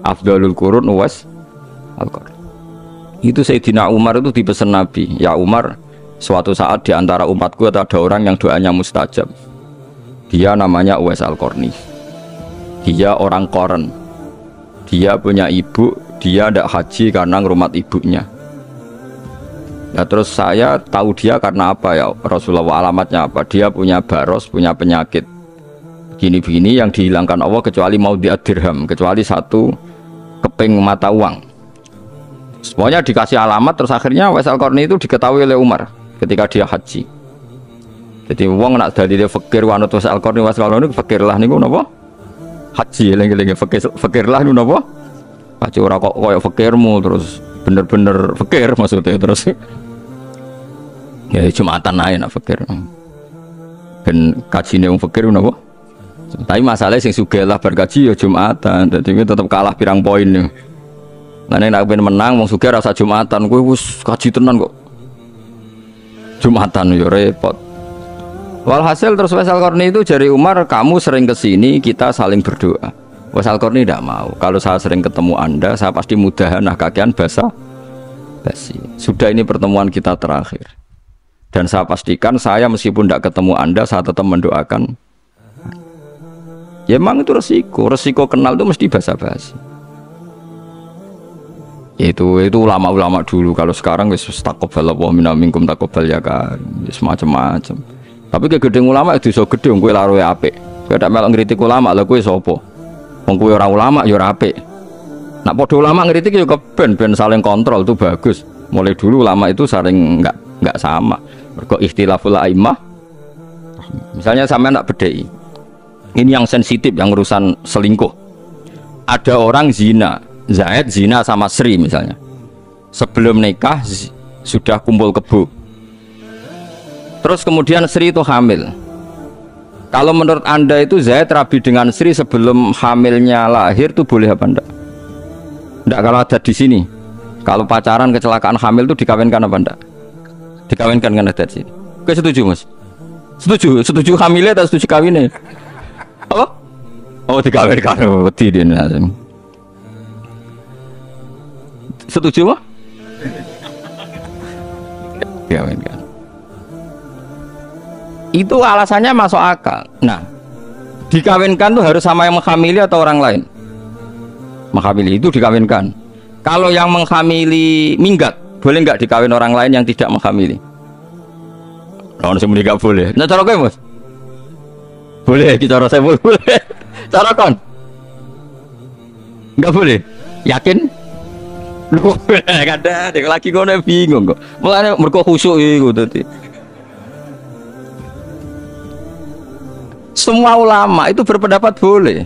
afdolul kurun Uwais Al-Qarni. Itu Sayyidina Umar itu dipesan Nabi, ya Umar, suatu saat diantara umatku ada orang yang doanya mustajab, dia namanya Uwais Al-Qarni, dia orang Qarn, dia punya ibu, dia tidak haji karena ngurumat ibunya. Ya terus saya tahu dia karena apa ya Rasulullah, alamatnya apa, dia punya baros, punya penyakit gini-gini yang dihilangkan Allah kecuali mau diadirham, kecuali satu keping mata uang, semuanya dikasih alamat. Terus akhirnya Uwais Al-Qarni itu diketahui oleh Umar ketika dia haji. Jadi uang nak dari dia fakir wanut Uwais Al-Qarni, Uwais Al-Qarni fakirlah niku napa haji lagi-lagi fakirlah niku napa haji ora kok koyo fakirmu terus bener-bener fakir maksudnya terus ya jumatan aja nak fakir dan kajiannya yang fakir kenapa? Tapi masalahnya yang sugih lah berkaji ya jumatan, jadi tetap kalah pirang poin ya. Nah ini nak menang wong sugih rasa jumatan, gue wus kaji tenan kok jumatan ya repot. Walhasil terus Uwais Al-Qarni itu jari Umar, kamu sering kesini kita saling berdoa. Uwais Al-Qarni tidak mau, kalau saya sering ketemu anda saya pasti mudahanah kakian basah basi. Sudah ini pertemuan kita terakhir dan saya pastikan saya meskipun tidak ketemu anda saya tetap mendoakan. Ya emang itu resiko, resiko kenal itu mesti basa-basi. Itu itu ulama-ulama dulu, kalau sekarang wis taqabbalallahu minna minkum taqabbal ya kan semacam-macam. Tapi kegedeng ulama itu so gedeng kowe laroe apik. Kowe ndak melok ngritik ulama lho kowe sapa? Wong kowe ora ulama ya ora apik. Nak padha ulama ngritik ya keben ben saling kontrol itu bagus. Mulai dulu ulama itu saling enggak enggak sama. Mergo ikhtilaful a'immah. Misalnya sampean nak bedheki. Ini yang sensitif yang urusan selingkuh. Ada orang zina, Zaid zina sama Sri misalnya. Sebelum nikah sudah kumpul kebo. Terus kemudian Sri itu hamil. Kalau menurut anda itu Zaid rabi dengan Sri sebelum hamilnya lahir itu boleh apa enggak? Enggak kalau ada di sini. Kalau pacaran kecelakaan hamil itu dikawinkan apa enggak? Dikawinkan kan ada di sini. Oke setuju mas? Setuju? Setuju hamilnya atau setuju kawinnya? Apa? Oh dikawinkan. Setuju apa? Dikawinkan. Itu alasannya masuk akal. Nah, dikawinkan tuh harus sama yang menghamili atau orang lain? Menghamili itu dikawinkan. Kalau yang menghamili minggat, boleh nggak dikawin orang lain yang tidak menghamili? Orang semua nggak boleh. Nah, cara gue mas, Boleh kita rasa boleh. Cara kon? Enggak boleh. Yakin? Lu kada dek lagi ngono bingung kok. Mulane mergo khusuk iku dadi. Semua ulama itu berpendapat boleh.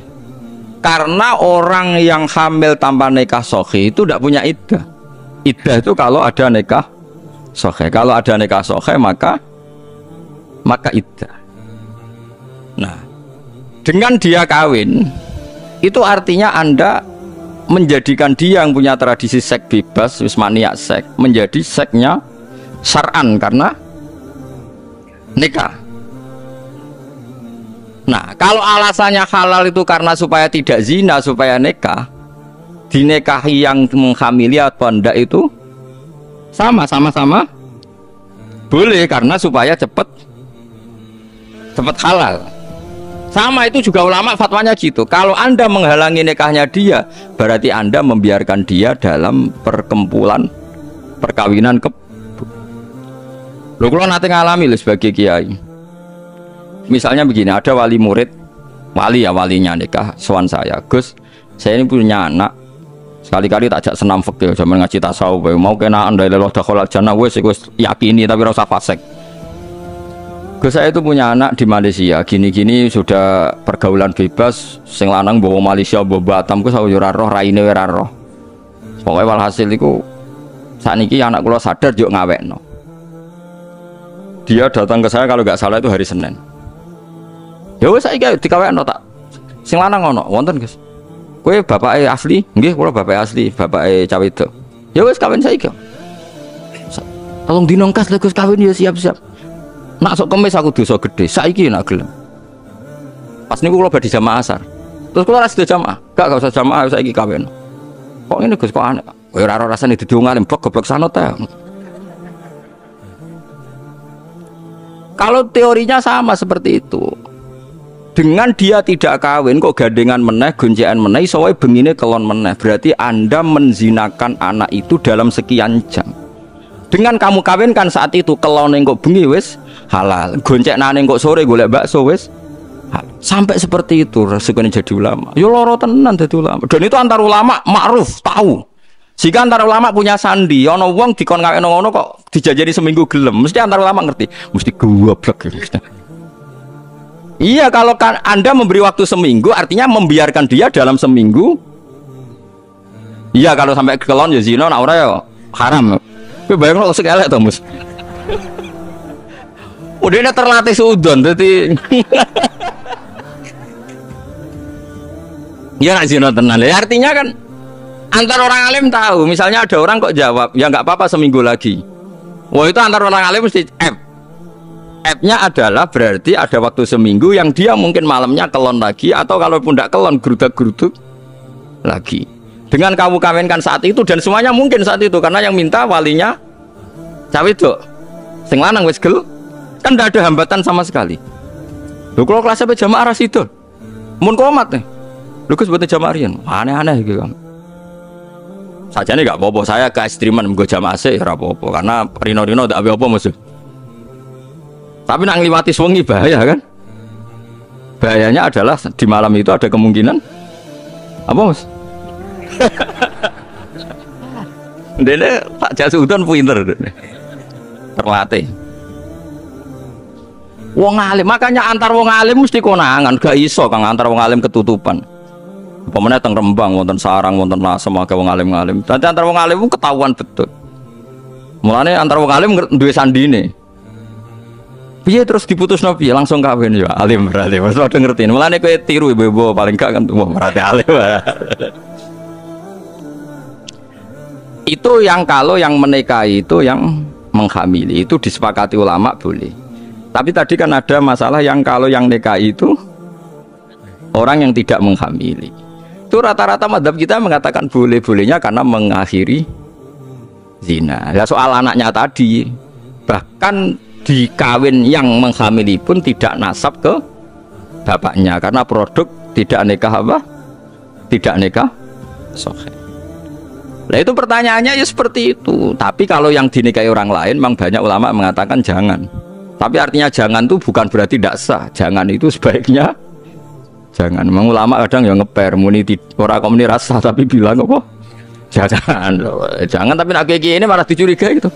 Karena orang yang hamil tanpa nikah sahih itu tidak punya iddah. Iddah itu kalau ada nikah sahih. Kalau ada nikah sahih maka maka iddah. Nah, dengan dia kawin itu artinya Anda menjadikan dia yang punya tradisi seks bebas, wismania seks, menjadi seksnya syar'an karena nikah. Nah, kalau alasannya halal itu karena supaya tidak zina, supaya nikah, dinikahi yang menghamili atau tidak itu sama-sama-sama boleh karena supaya cepat cepat halal. Sama itu juga ulama fatwanya gitu. Kalau Anda menghalangi nikahnya dia, berarti Anda membiarkan dia dalam perkumpulan perkawinan kebo. Lho kula nate ngalami lho sebagai kiai. Misalnya begini, ada wali murid, wali ya walinya nikah, sowan saya, Gus, saya ini punya anak, sekali-kali tak jak senam fikih, zaman ngaji tasawuf, mau kena andai lelah dakhala jannah, wes wes yakini tapi rasa fasik. Gus, saya itu punya anak di Malaysia, gini-gini sudah pergaulan bebas, sing lanang mbok Malaysia mbok Batam, Gus aku yo ora roh, raine ora roh. Pokoke walhasil iku sakniki anak kula sadar yo ngawekno. Dia datang ke saya kalau nggak salah itu hari Senin. Ya wis saiki dikawekno tak. Sing lanang ngono, wonten Gus. Kowe bapake asli? Nggih, kula bapake asli, bapake cah wedok. Ya wis kawin saiki. Tolong dinongkas lho Gus kawin ya siap-siap. Nak sok kemis aku dosa gedhe, saiki nak gelem. Pas niku kula badhe jamaah asar. Terus kula ras jamaah, gak gak usah jamaah saiki kawin. Kok ngene Gus kok aneh. Kowe ora rasane didung alim blok goblok sanot ta. Kalau teorinya sama seperti itu. Dengan dia tidak kawin kok gandengan meneh, goncekan meneh, iso wae bengine kelon meneh. Berarti Anda menzinakan anak itu dalam sekian jam. Dengan kamu kawinkan saat itu kelone kok bengi wis halal, goncekane kok sore golek bakso wis halal. Sampai seperti itu resikone jadi ulama. Ya loro tenan dadi ulama. Dan itu antar ulama ma'ruf, tahu. Jika antar ulama punya sandi, ana wong dikon ngawekno ngono kok dijajani seminggu gelem, mesti antar ulama ngerti. Mesti goblok ya. Iya, kalau kan Anda memberi waktu seminggu, artinya membiarkan dia dalam seminggu. Iya, kalau sampai kelon ya zina, nak ora ya haram. Kowe bayangno kok sik elek to, Mus. Udine terlatih suudon dadi. Ya nak zina tenan. Ya artinya kan antar orang alim tahu, misalnya ada orang kok jawab, ya nggak apa-apa seminggu lagi. Wah, itu antar orang alim mesti F. F-nya adalah berarti ada waktu seminggu yang dia mungkin malamnya kelon lagi atau kalau pun tidak kelon gerudak-geruduk lagi. Dengan kamu kawinkan saat itu dan semuanya mungkin saat itu karena yang minta walinya cawe itu sing lanang wis gel kan tidak ada hambatan sama sekali. Lho kalau kelas sampai jamaah ras itu mun komat nih. Lho Gus buat jamaah rian aneh-aneh gitu kan. Sajane gak apa-apa saya ke ekstriman menggo jamaah sih ora apa-apa karena rino-rino ndak apa-apa musuh. Tapi nak ngliwati wengi bahaya kan? Bahayanya adalah di malam itu ada kemungkinan apa Mas? Dene Pak Jasudon pinter. Terlatih. Wong alim, makanya antar wong alim mesti konangan, gak iso kang antar wong alim ketutupan. Apa meneh teng Rembang wonten sarang wonten lasem akeh wong alim-alim. Dadi antar wong alim ketahuan betul. Mulane antar wong alim duwe sandine. Piye terus diputus nopi langsung kawin ya alim berarti Mas padha ngerti. Mulane kowe tiru ibu-ibu paling gak kan wah berarti alim. Itu yang kalau yang menikahi itu yang menghamili itu disepakati ulama boleh. Tapi tadi kan ada masalah yang kalau yang nikahi itu orang yang tidak menghamili. Itu rata-rata madzhab kita mengatakan boleh-bolehnya karena mengakhiri zina. Ya soal anaknya tadi bahkan di kawin yang menghamili pun tidak nasab ke bapaknya karena produk tidak nikah apa? Tidak nikah sahih. Nah itu pertanyaannya ya seperti itu. Tapi kalau yang dinikahi orang lain memang banyak ulama mengatakan jangan. Tapi artinya jangan tuh bukan berarti tidak sah. Jangan itu sebaiknya jangan. Memang ulama kadang ya ngeper muni orang komuni rasa tapi bilang apa? Jangan. Jangan tapi nak kayak ini malah dicurigai gitu.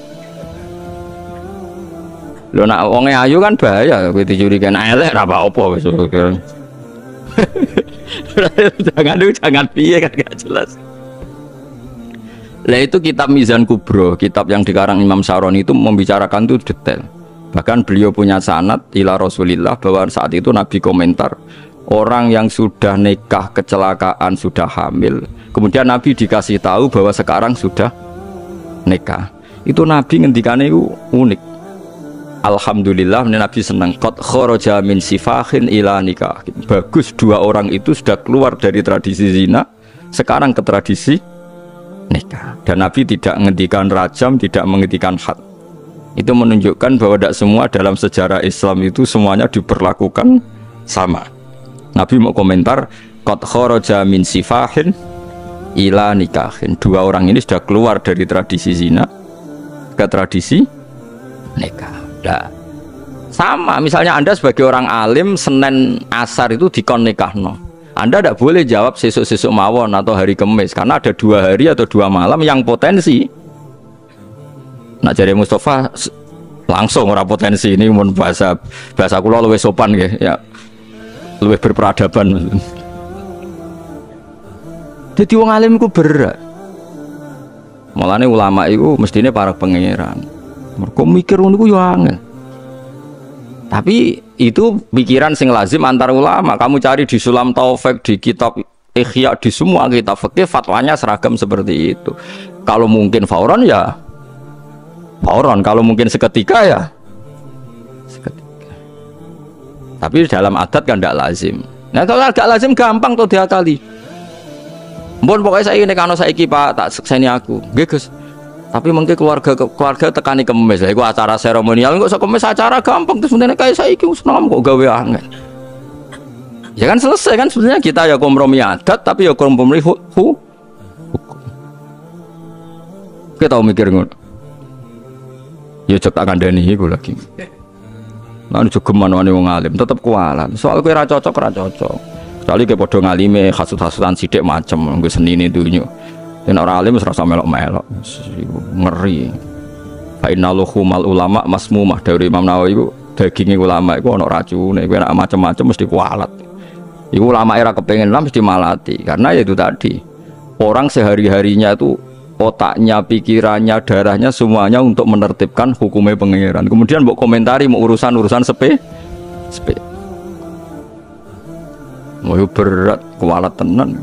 Lo nak wonge ayu kan bahaya, kowe dicurigai elek ra apa-apa wis. Jangan lu jangan piye kan gak jelas. Lah itu kitab Mizan Kubro, kitab yang dikarang Imam Syaroni itu membicarakan itu detail. Bahkan beliau punya sanad ila Rasulillah bahwa saat itu Nabi komentar, orang yang sudah nikah kecelakaan sudah hamil. Kemudian Nabi dikasih tahu bahwa sekarang sudah nikah. Itu Nabi ngendikane itu unik. Alhamdulillah, Nabi senang. Qad kharaja min sifahin ila nikah. Bagus, dua orang itu sudah keluar dari tradisi zina, sekarang ke tradisi nikah. Dan Nabi tidak menghentikan rajam, tidak menghentikan had. Itu menunjukkan bahwa tidak semua dalam sejarah Islam itu semuanya diperlakukan sama. Nabi mau komentar, qad kharaja min sifahin ila nikahin. Dua orang ini sudah keluar dari tradisi zina ke tradisi nikah. Nah, sama misalnya Anda sebagai orang alim Senin asar itu dikon nikahno, Anda tidak boleh jawab sesuk-sesuk mawon atau hari Kamis karena ada dua hari atau dua malam yang potensi. Nah jare Mustafa langsung ora potensi ini mun bahasa bahasa kula luwih sopan nggih ya, luwih berperadaban. Jadi wong alim ku berat. Mulane ulama itu mestine para pangeran. Mereka mikir itu ya angel. Tapi itu pikiran sing lazim antar ulama. Kamu cari di Sulam Taufik, di kitab Ikhya, di semua kitab fikih fatwanya seragam seperti itu. Kalau mungkin fauron ya fauron, kalau mungkin seketika ya seketika. Tapi dalam adat kan tidak lazim. Nah kalau agak lazim gampang tuh diakali. Bon pokoknya saya ini karena saya kipa tak sekseni aku, geges. Tapi mungkin keluarga keluarga tekani kemis, itu acara seremonial, nggak usah kemis acara gampang terus sebenarnya kayak saya itu senang kok gawe angin. Ya kan selesai kan sebenarnya kita ya kompromi adat tapi ya kompromi hukum. Kita tahu mikir ngono. Ya cek tak kandani iku lagi. Lan jogeman wani wong alim tetep kualan. Soal kowe ra cocok ra cocok. Kecuali kowe padha ngalime hasut-hasutan sithik macem nggo senine dunyo. Dan orang alim serasa melok-melok ngeri. Fainaluhumal ulama masmumah dari Imam Nawawi itu dagingnya ulama itu ada racun, itu ada macam-macam mesti kualat. Itu ulama era kepengen lah mesti malati karena itu tadi orang sehari-harinya itu otaknya, pikirannya, darahnya semuanya untuk menertibkan hukumnya pengeran. Kemudian buat komentari mau urusan-urusan sepe, sepe. Mau berat kualat tenan.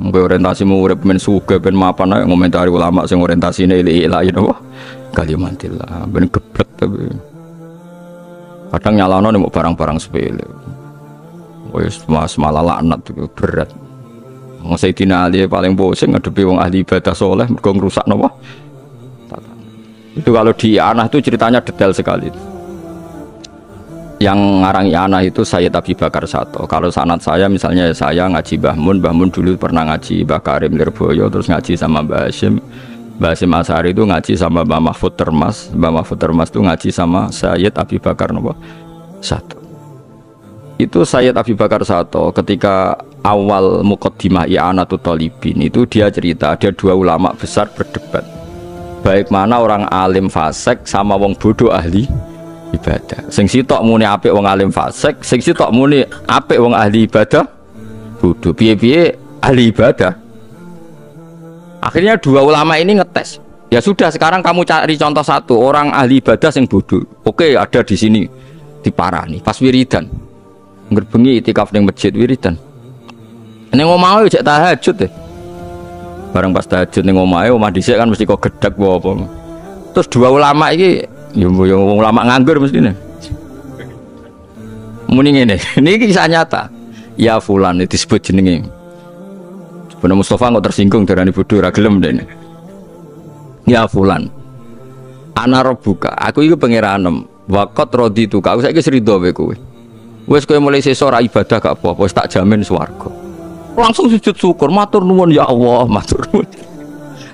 Mungkin orientasi mau rekomen suka, pen mapan aja komentari ulama sing orientasi ini ili ilahin apa kalimantillah, ben geblet tapi kadang nyalano nih mau barang-barang sepele, wes mas malah laknat berat. Wong Sayyidina Ali paling bosen ngadepi wong ahli ibadah soleh mergo ngrusak napa. Itu kalau di I'anah itu ceritanya detail sekali. Yang ngarang I'anah itu Sayyid Abi Bakar Sato. Kalau sanad saya misalnya saya ngaji Mbah Mun, Mbah Mun dulu pernah ngaji Mbah Karim Lirboyo, terus ngaji sama Mbah Hasyim, Mbah Hasyim Asari itu ngaji sama Mbah Mahfud Termas, Mbah Mahfud Termas itu ngaji sama Sayyid Abi Bakar Nopo Sato. Itu Sayyid Abi Bakar Sato ketika awal muqaddimah I'anatul Thalibin itu dia cerita ada dua ulama besar berdebat. Baik mana orang alim fasik sama wong bodoh ahli ibadah. Sing sitok muni apik wong alim fasik, sing sitok muni apik wong ahli ibadah. Bodho piye-piye ahli ibadah. Akhirnya dua ulama ini ngetes. Ya sudah sekarang kamu cari contoh satu orang ahli ibadah sing bodho. Oke, ada di sini diparani pas wiridan. Nggerbengi itikaf ning masjid wiridan. Ning omahe jek tahajud deh. Bareng pas tahajud ning omahe omah dhisik kan mesti kok gedhek apa. Terus dua ulama iki ya wong lama nganggur mestine. Muni ngene. Niki kisah nyata. Ya fulan disebut jenenge. Beno Mustafa kok tersinggung darani bodho ora gelem dene. Ya fulan. Ana rabbuka, aku iku pangeranmu. Waqat raditu, aku saiki ridho wae kowe. Wis kowe mulai sesuk ora ibadah gak apa-apa, wis tak jamin swarga. Langsung sujud syukur, matur nuwun ya Allah, matur nuwun.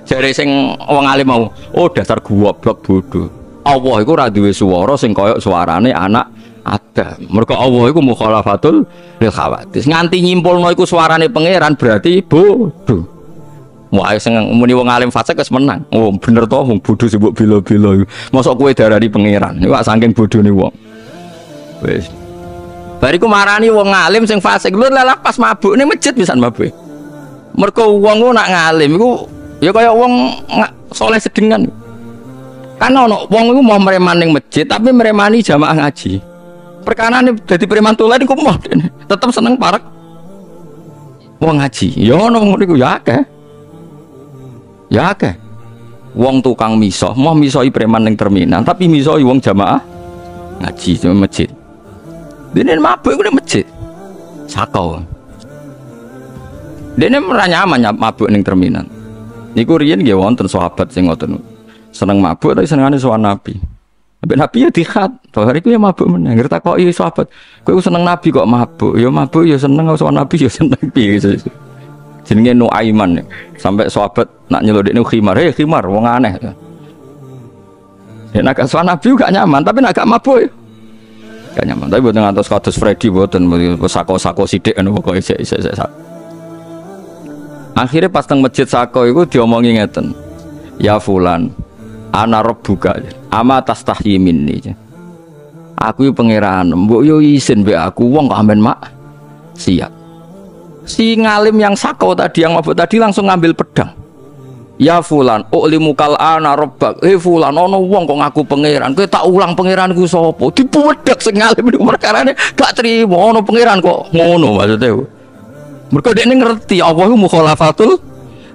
Jare sing wong alim mau, oh dasar goblok bodho. Allah iku ora duwe swara sing kaya suarane anak Adam. Mergo Allah iku mukhalafatul lil khawatis. Nganti nyimpulno iku suarane pangeran berarti bodoh. Wae sing muni wong alim fasik wis menang. Oh, bener to wong bodoh sibuk bilo-bilo. Mosok kowe darani pangeran. Iku saking bodone wong. Wis. Bariku marani wong alim sing fasik lho lalah pas mabuk ning masjid pisan mabuk. Mergo wong ku nak ngalim iku ya kaya wong soleh sedengan. Kan ono wong iku mau mereman ning masjid tapi meremani jamaah ngaji. Perkara ini dadi preman tulen iku mau tetep seneng parek wong ngaji. Ya ono ngono iku ya akeh. Ya akeh. Wong tukang misah, mau misahi preman ning terminal tapi misahi wong jamaah ngaji ning masjid. Dene mabuk iku ning masjid. Sakau. Dene ora nyaman mabuk ning terminal. Niku riyen nggih wonten sahabat sing ngoten. Seneng mabuk tapi senengane sowan Nabi. Nabi Nabi ya dikhat. Hari itu ya mabuk meneng. Ngerti kok iya sahabat. Kowe seneng Nabi kok mabuk. Ya mabuk ya seneng sowan Nabi ya seneng piye. Jenenge Nuaiman. Sampai sahabat nak nyelodikne khimar. Hei khimar wong aneh. Ya nak sowan Nabi gak nyaman tapi nak gak mabuk ya. Gak nyaman. Tapi mboten ngantos kados Freddy mboten sako-sako sithik ngono pokoke sik-sik. Akhirnya pas teng masjid sako iku diomongi ngeten. Ya fulan ana rabbuka ama tastahyi minni. Aku pangeran mbok yo izin mbek aku wong kok amben mak siap. Si ngalim yang sako tadi yang mabuk tadi langsung ngambil pedang. Ya fulan uklimukal ana rabbak. Eh fulan ana wong kok ngaku pangeran. Kowe tak ulang pangeranku sapa? Dipuwedhek sing ngalim niku perkarane gak trimo ana pangeran kok ngono maksudnya. Mereka dia ngerti Allah mukhalafatul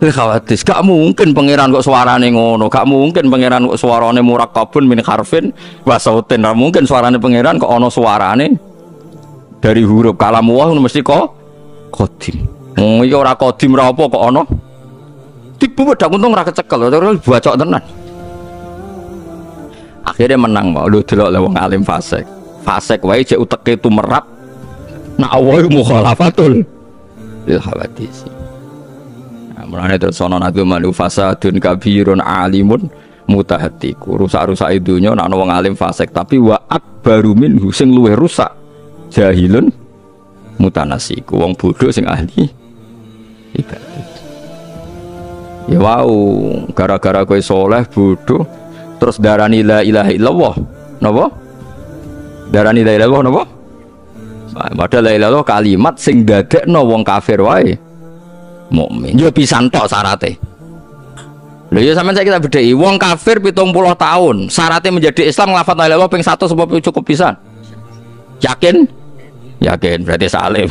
lil khawatis. Gak mungkin pangeran kok suarane ngono. Gak mungkin pangeran kok suarane murakkabun min harfin wa sautin. Gak mungkin suarane pangeran kok ono suarane dari huruf. Kalam Allah mesti kok qadim. Wong iki ora qadim ra apa kok ono. Tipu wedang untung ora kecekel terus bacok tenan. Akhirnya menang kok. Lho delok wong alim fasik. Fasik wae jek uteke tumerap. Nah Allah mukhalafatul lil khawatis. Nah, mulane terus ana nabi malu fasadun kabirun alimun mutahatiku. Rusak-rusak dunya ana wong alim fasik tapi wa akbaru minhu sing luwih rusak jahilun mutanasiku. Wong bodoh sing ahli ibadah. Ya wow, gara-gara kowe soleh bodoh terus darani la ilaha illallah. Napa? Darani la ilaha illallah napa? Padahal la ilaha kalimat sing dadekno wong kafir wae mukmin. Yo pisan tok syaraté. Lho ya sampeyan saiki tak bedheki wong kafir pitung puluh tahun, syaratnya menjadi Islam nglafat la ilaha ping satu sebab cukup pisan. Yakin? Yakin berarti salim.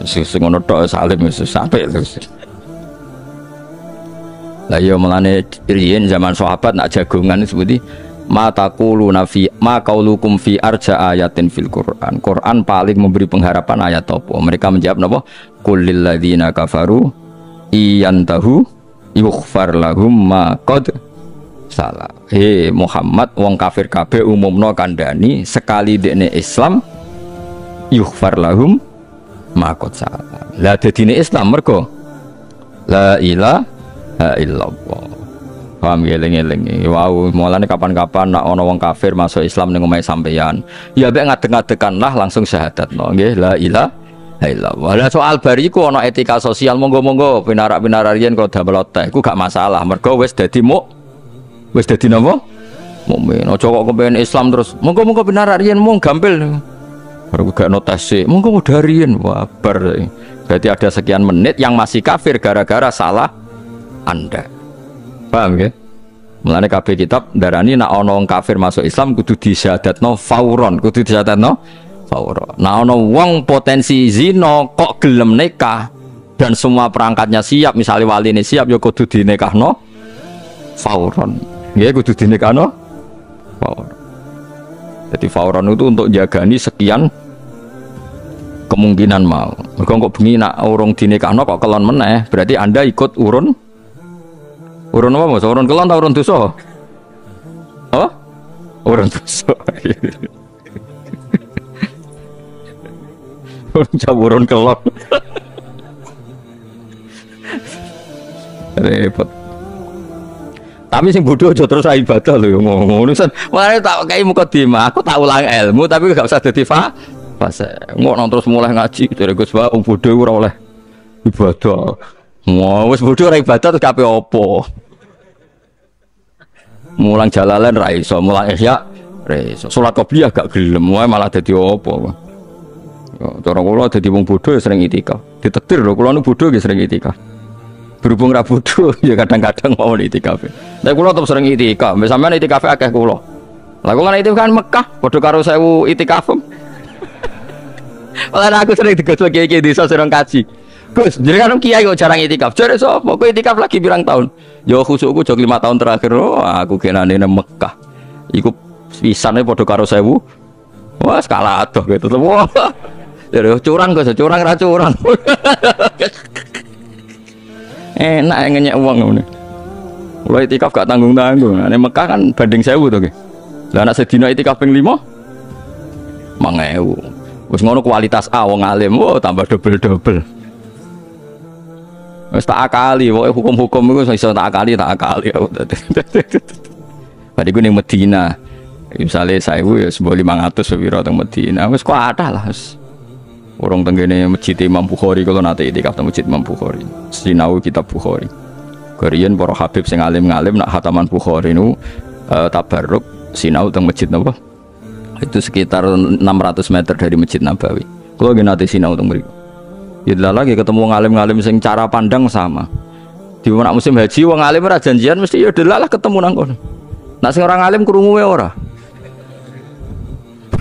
Wis ngono tok salim wis sampe terus. Lah yo mulane riyen zaman sahabat nak jagongan seperti Mataquluna fi ma qaulukum fi arja ayatin fil Qur'an. Qur'an paling memberi pengharapan ayat apa? Mereka menjawab napa? Qul lil ladzina kafaru iyantahu yughfar lahum ma qad salah. He Muhammad wong kafir kabeh umumno kandhani sekali dekne Islam yughfar lahum ma qad salah. Lah dadine Islam mergo la ilaha illallah. Paham geleng-geleng. Wow, mulane kapan-kapan nak ono wong kafir masuk Islam ning omahe sampeyan. Ya mek ngadeg-adeganlah langsung syahadatno nggih la ilaha illallah. Lah soal bar iku ono etika sosial monggo-monggo pinarak-pinarak riyen kok dameloteh iku gak masalah. Mergo wis dadi muk wis dadi napa? Mukmin. Aja kok kepen Islam terus monggo-monggo pinarak riyen mung gampil. Baru gak notasi. Monggo udah riyen wah bar. Berarti ada sekian menit yang masih kafir gara-gara salah Anda. Paham ya? Mulane kabeh kitab darani nak ana wong kafir masuk Islam kudu disyahadatno fauron, kudu disyahadatno fauron. Nah ana wong potensi zina kok gelem nikah dan semua perangkatnya siap, misalnya waline siap ya kudu dinikahno fauron. Nggih kudu dinikahno fauron. Jadi fauron itu untuk jagani sekian kemungkinan mau. Mergo kok bengi nak urung dinikahno kok kelon meneh, berarti Anda ikut urun urun apa mas? Urun kelon atau urun dosa? Oh? Urun dosa. Urun jauh urun kelon. Repot. Tapi sing bodoh aja terus ibadah lho ngono. Mulane tak kei mukadimah, aku tak ulang ilmu tapi gak usah dadi fa. Ngono terus mulai ngaji dari Gus Baha', wong bodoh ora oleh ibadah. Mau wis bodoh ora ibadah terus kape opo? Mulang jalalan ra iso, mulang ihya ra iso. Salat qobliyah gak gelem, malah dadi opo. Cara kula dadi wong bodoh ya sering itikaf. Ditetir lho kula nu bodoh ya sering itikaf. Berhubung ra bodoh ya kadang-kadang mau itikaf. Tapi kula tetep sering itikaf. Mbek sampean itikaf akeh kula. Lah kula nek itikaf kan Mekah padha karo sewu itikaf. Lah aku sering digosok kiai-kiai desa sering kaji. Gus, jenengan kiai kok jarang itikaf. Jare sapa kok itikaf lagi pirang tahun? Ya khusukku jog lima tahun terakhir. Oh, aku kenane nang Mekah. Iku pisane padha karo sewu. Wah, kalah adoh kowe tetep. Jadi curang kok, curang ra curang. Enak ngenyek uang ngene. Kulo itikaf gak tanggung-tanggung. Nek Mekah kan banding sewu to nggih. Lah nek sedina itikaf ping lima mangewu. Wis ngono kualitas A wong alim, oh tambah dobel-dobel. Wis tak akali, pokoke hukum-hukum iku iso tak akali, tak akali. Padahal iku ning Medina. Misale sewu ya seribu lima ratus sepira teng Medina. Wis kathah lah. Orang tenggene masjid Imam Bukhari kalau nanti itikaf teng masjid Imam Bukhari sinau kitab Bukhari karian para habib sing alim-alim nak khataman Bukhari nu uh, tabarruk sinau teng masjid napa itu sekitar enam ratus meter dari masjid Nabawi kalau nggih nanti sinau teng mriku ya lagi ketemu alim-alim sing cara pandang sama di mana musim haji wong alim ora janjian mesti ya delalah ketemu nang kono nak sing orang alim krungu wae ora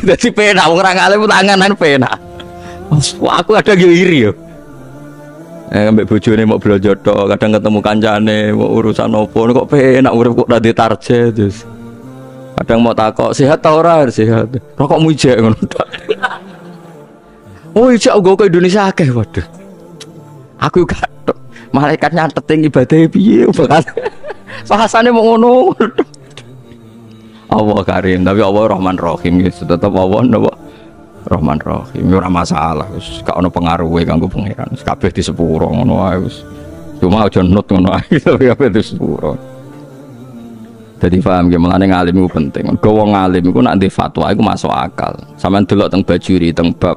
dadi penak wong ora alim tanganan penak. Wah, aku ada yang iri ya. Eh, ambek bojone mau belanja tok, kadang ketemu kancane, mau urusan opo, kok penak urip kok dadi target terus. Kadang mau takok, sehat ta ora? Sehat. Rokokmu ijek ngono tok. Oh, ijek nggo ke Indonesia akeh, waduh. Aku gak tok. Malaikat nyateting ibadah piye bakal. Bahasane mau ngono. Allah Karim, tapi Allah Rahman Rahim gitu. Tetep Allah napa? Rahman Rahim ora masalah wis gak ono pengaruhe kanggo pangeran wis kabeh disepuro ngono ae wis cuma aja nut ngono ae kabeh disepuro dadi paham ge menane ngalim iku penting mergo wong alim iku nek ndek fatwa iku masuk akal sampean delok teng Bajuri teng bab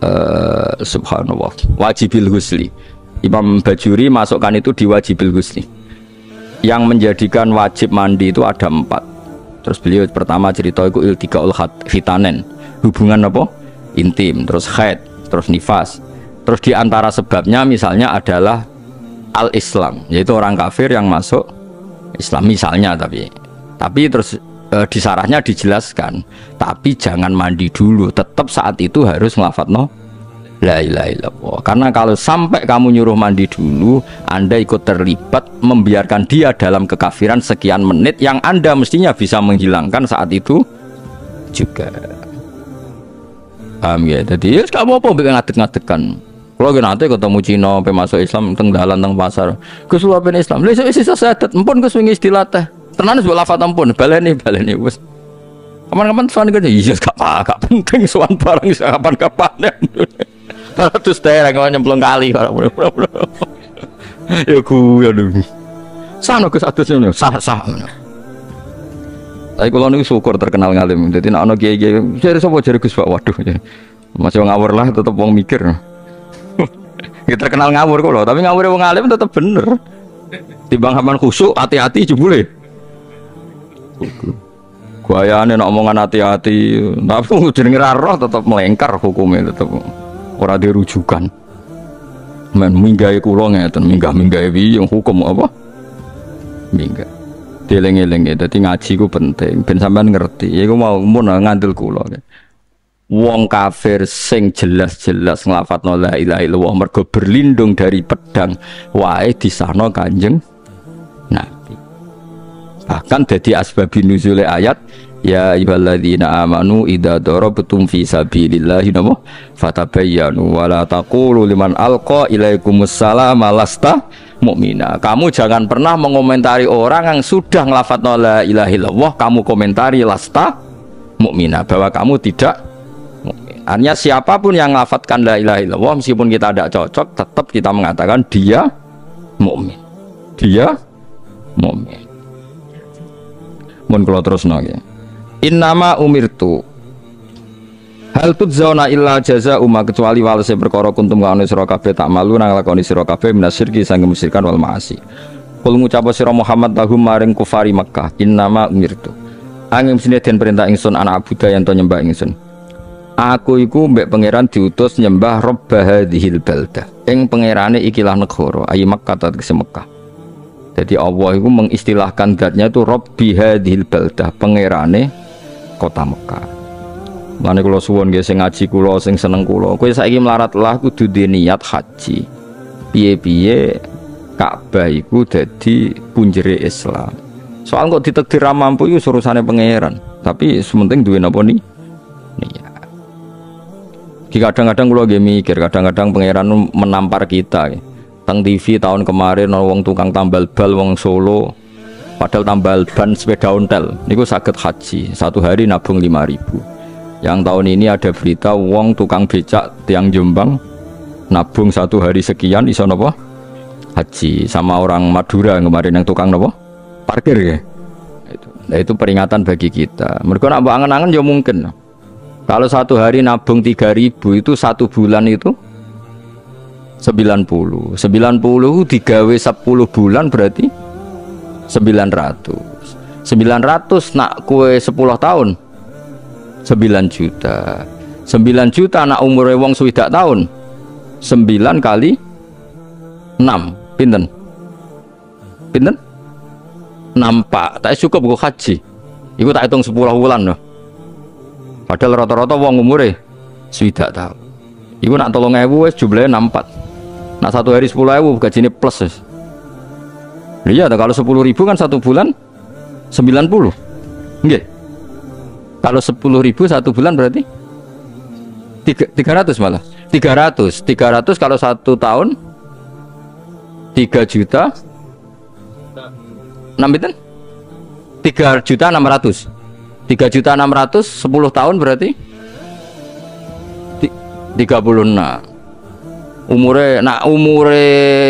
uh, subhanallah wajibil ghusli Imam Bajuri masukkan itu di wajibil ghusli yang menjadikan wajib mandi itu ada empat terus beliau pertama cerita iku iltiqaul khitanen hubungan apa? Intim, terus haid, terus nifas. Terus diantara sebabnya misalnya adalah al-Islam, yaitu orang kafir yang masuk Islam misalnya tapi. Tapi terus e, di sarahnya dijelaskan, tapi jangan mandi dulu, tetap saat itu harus nglafadzno la ilaha illallah. Karena kalau sampai kamu nyuruh mandi dulu, Anda ikut terlibat membiarkan dia dalam kekafiran sekian menit yang Anda mestinya bisa menghilangkan saat itu juga. Paham ya, jadi ya kamu apa ngatek-ngatekan kalau nanti ketemu Cina sampai masuk Islam teng dalan teng pasar Gus lu apain Islam, lho sisa sedet mpun Gus wingi dilatih tenan wis lafat mpun baleni baleni wis kapan-kapan sowan gede iya gak gak penting sowan bareng kapan-kapan terus daerah nyemplung kali ya ku ya dulu sana Gus atus ngono sah-sah tapi kalau ini syukur terkenal ngalim jadi ada kiai-kiai jadi siapa jadi Gus Baha' waduh masih ngawur lah tetap orang mikir ya terkenal ngawur kok loh tapi ngawur yang ngalim tetap bener timbang haman khusuk hati-hati juga boleh gue ayahnya ngomongan hati-hati tapi jadi roh tetap melengkar hukumnya tetap orang dirujukan men minggahnya kulongnya minggah-minggahnya yang hukum apa minggah dileng-elenge dadi ngaji ku penting ben sampean ngerti iku mau mun ngandel kula wong kafir sing jelas-jelas nglafadzno la ilaha illallah mergo berlindung dari pedang wae disahno Kanjeng Nabi bahkan dadi asbabun nuzule ayat ya ayyuhalladzina amanu idza darabtum fi sabilillahi fatabayyanu wa la taqulu liman alqa ilaikumussalama lasta mukmina. Kamu jangan pernah mengomentari orang yang sudah nglafadzno la ilaha illallah kamu komentari lasta mukmina bahwa kamu tidak mukmin. Artinya siapapun yang nglafadzkan la ilaha illallah meskipun kita tidak cocok tetap kita mengatakan dia mukmin. Dia mukmin. mun kula terusno nggih. Innama umirtu hal tudzona illa jazaa'u ma kecuali walase perkara kuntum kaune sira kabeh tak malu nang lakoni sira kabeh minasirki sang musyrikan wal ma'asi. Kul ngucap sira Muhammad lahum maring kufari Makkah innama umirtu. Angin sini dan perintah ingsun anak Abu yang to nyembah ingsun. Aku iku mbek pangeran diutus nyembah Rabb hadhil balda. Ing pangerane ikilah negara ayi Makkah tegese Makkah. Jadi Allah itu mengistilahkan zatnya itu Rabbi hadhil balda, pangerane kota Makkah. Mane kula suwun nggih sing ngaji kula sing seneng kula. Kowe saiki mlarat-lah kudu duwe niat haji. Piye-piye Ka'bah iku dadi punjere Islam. Soal kok ditakdir ra mampu iku urusane pangeran. Tapi sementing duwe napa ni? Niat. Ki kadang-kadang kula nggih mikir, kadang-kadang pangeran menampar kita. Teng T V tahun kemarin wong tukang tambal bal wong Solo padahal tambal ban sepeda ontel niku saged haji. Satu hari nabung lima ribu. Yang tahun ini ada berita wong tukang becak tiang Jombang nabung satu hari sekian iso napa haji, sama orang Madura kemarin yang tukang napa parkir ya. Itu, nah, itu peringatan bagi kita. Mergo nak mbok angen-angen ya mungkin. Kalau satu hari nabung tiga ribu itu satu bulan itu sembilan puluh. sembilan puluh digawe sepuluh bulan berarti sembilan ratus. sembilan ratus nak kue sepuluh tahun sembilan juta. sembilan juta anak umur wong swidak tahun. sembilan kali enam pinten? Pinten? enam Pak. Tak cukup kok haji. Iku tak hitung sepuluh bulan loh. Padahal rata-rata wong umure swidak tahun. Iku nak tolong ewu wis jumlahe enam empat. Nak satu hari sepuluh ewu gajine plus wis. Iya, kalau sepuluh ribu kan satu bulan sembilan puluh. Nggih. Kalau sepuluh ribu satu bulan berarti tiga ratus malah tiga ratus, tiga ratus kalau satu tahun tiga juta enam itu tiga juta enam ratus tiga juta enam ratus sepuluh tahun berarti tiga puluh enam umure nak umure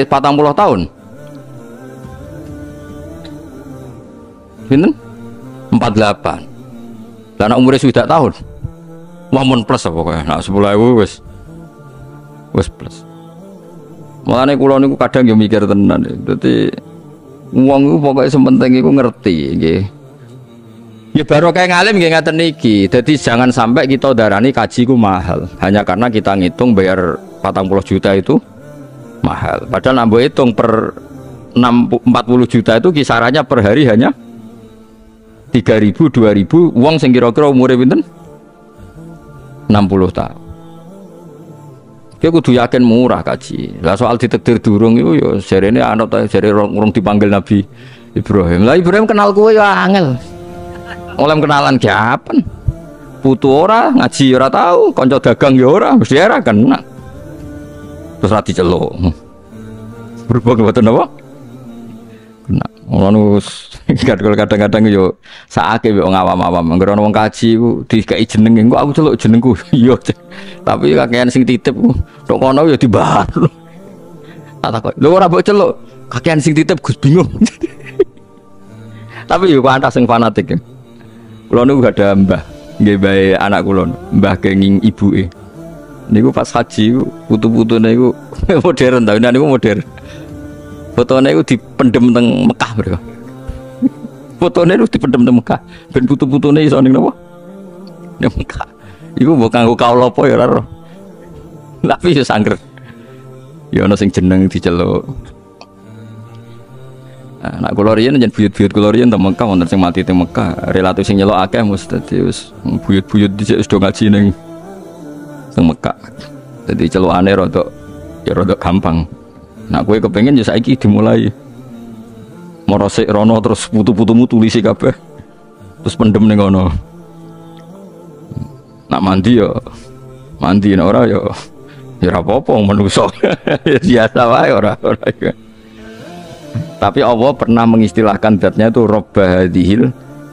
patang puluh tahun pinten empat delapan anak umurnya sudah tahun wah mun plus apa kaya nah sepuluh ewu wis wis plus makanya kula niku kadang yo mikir tenan dadi wong iku pokoke sementing iku ngerti nggih ya barokah ngalim nggih ngaten niki dadi jangan sampai kita darani kaji ku mahal hanya karena kita ngitung bayar patang puluh juta itu mahal padahal nak mbok hitung per empat puluh juta itu kisarannya per hari hanya tiga ribu, dua ribu, uang sing kira-kira umure pinten? enam puluh tahun. Kowe kudu yakin murah kaji. Lah soal ditakdir durung iku ya jarene anut jare urung dipanggil Nabi Ibrahim. Lah Ibrahim kenal kowe ya angel. Oleh kenalan ki apen? Putu ora, ngaji ora tahu, kanca dagang ya ora, mesti ora kena. Terus ra diceluk. Berbohong mboten napa? Kena. Ono kadang-kadang yo sakake wong awam-awam ngger ono wong kaji ku dikai jeneng engko aku celuk jenengku yo tapi kakean sing titip tok kono yo dibahas tak takok lho ora mbok celuk kakean sing titip Gus bingung tapi yo antas sing fanatik kula niku gak ada mbah nggih bae anak kula mbah kenging ibuke niku pas haji putu-putune iku modern ta niku modern fotonya itu dipendem teng Mekah mereka. Fotonya itu dipendem teng Mekah. Ben putu-putune iso ning napa? Nang Mekah. Iku mbok kanggo kaula apa ya ora ero. Tapi yo sangger. Ya ana sing jeneng diceluk. Anak kula riyen njen buyut-buyut kula riyen teng Mekah wonten sing mati teng Mekah. Relatif sing nyeluk akeh mesti dadi wis buyut-buyut dhisik wis do ngaji ning teng Mekah. Dadi celukane rada ya rada gampang. Nah, gue kepengen ya saiki dimulai morosik rono terus putu-putumu tulisi kabeh terus pendem ning kono. Nak mandi ya mandi nek ora ya ya ora apa-apa manusa. Biasa wae ora ora. Tapi Allah pernah mengistilahkan zatnya itu Rabbah hadhil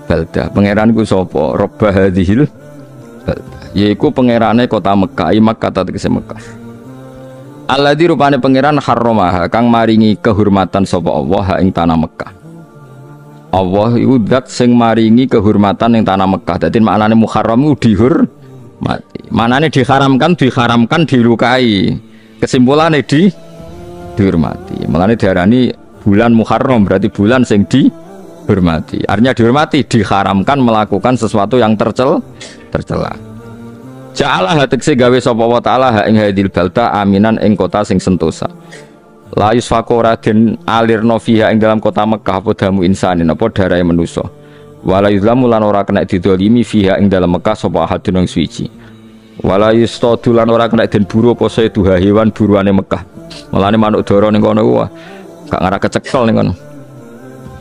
balda. Pangeranku sapa? Rabbah hadhil balda. Yaiku pangerane kota Mekah, Makkah tegese Mekah. Alladzi rupane pangeran harramaha kang maringi kehormatan sapa Allah ing tanah Mekah. Allah itu zat sing maringi kehormatan yang tanah Mekah. Jadi maknanya muharram itu dihur mati. Maknanya diharamkan, diharamkan, dilukai. Kesimpulannya di dihormati. Maknanya diarani bulan muharram, berarti bulan sing dihormati. Artinya dihormati, diharamkan melakukan sesuatu yang tercel tercela. Ja'alah hatikse gawe sapa wa ta'ala ha ing hadil balta aminan ing kota sing sentosa. La yusfaqura den alirna fiha ing dalam kota Mekah apa damu insanin apa darahe manusa. Wala yuzlamu lan ora kena didolimi fiha ing dalam Mekah sapa ahadun suci. Wala yustadu lan ora kena den buru apa seduha hewan buruane Mekah. Malane manuk dara ning kono ku gak ngara kecekel ning kono.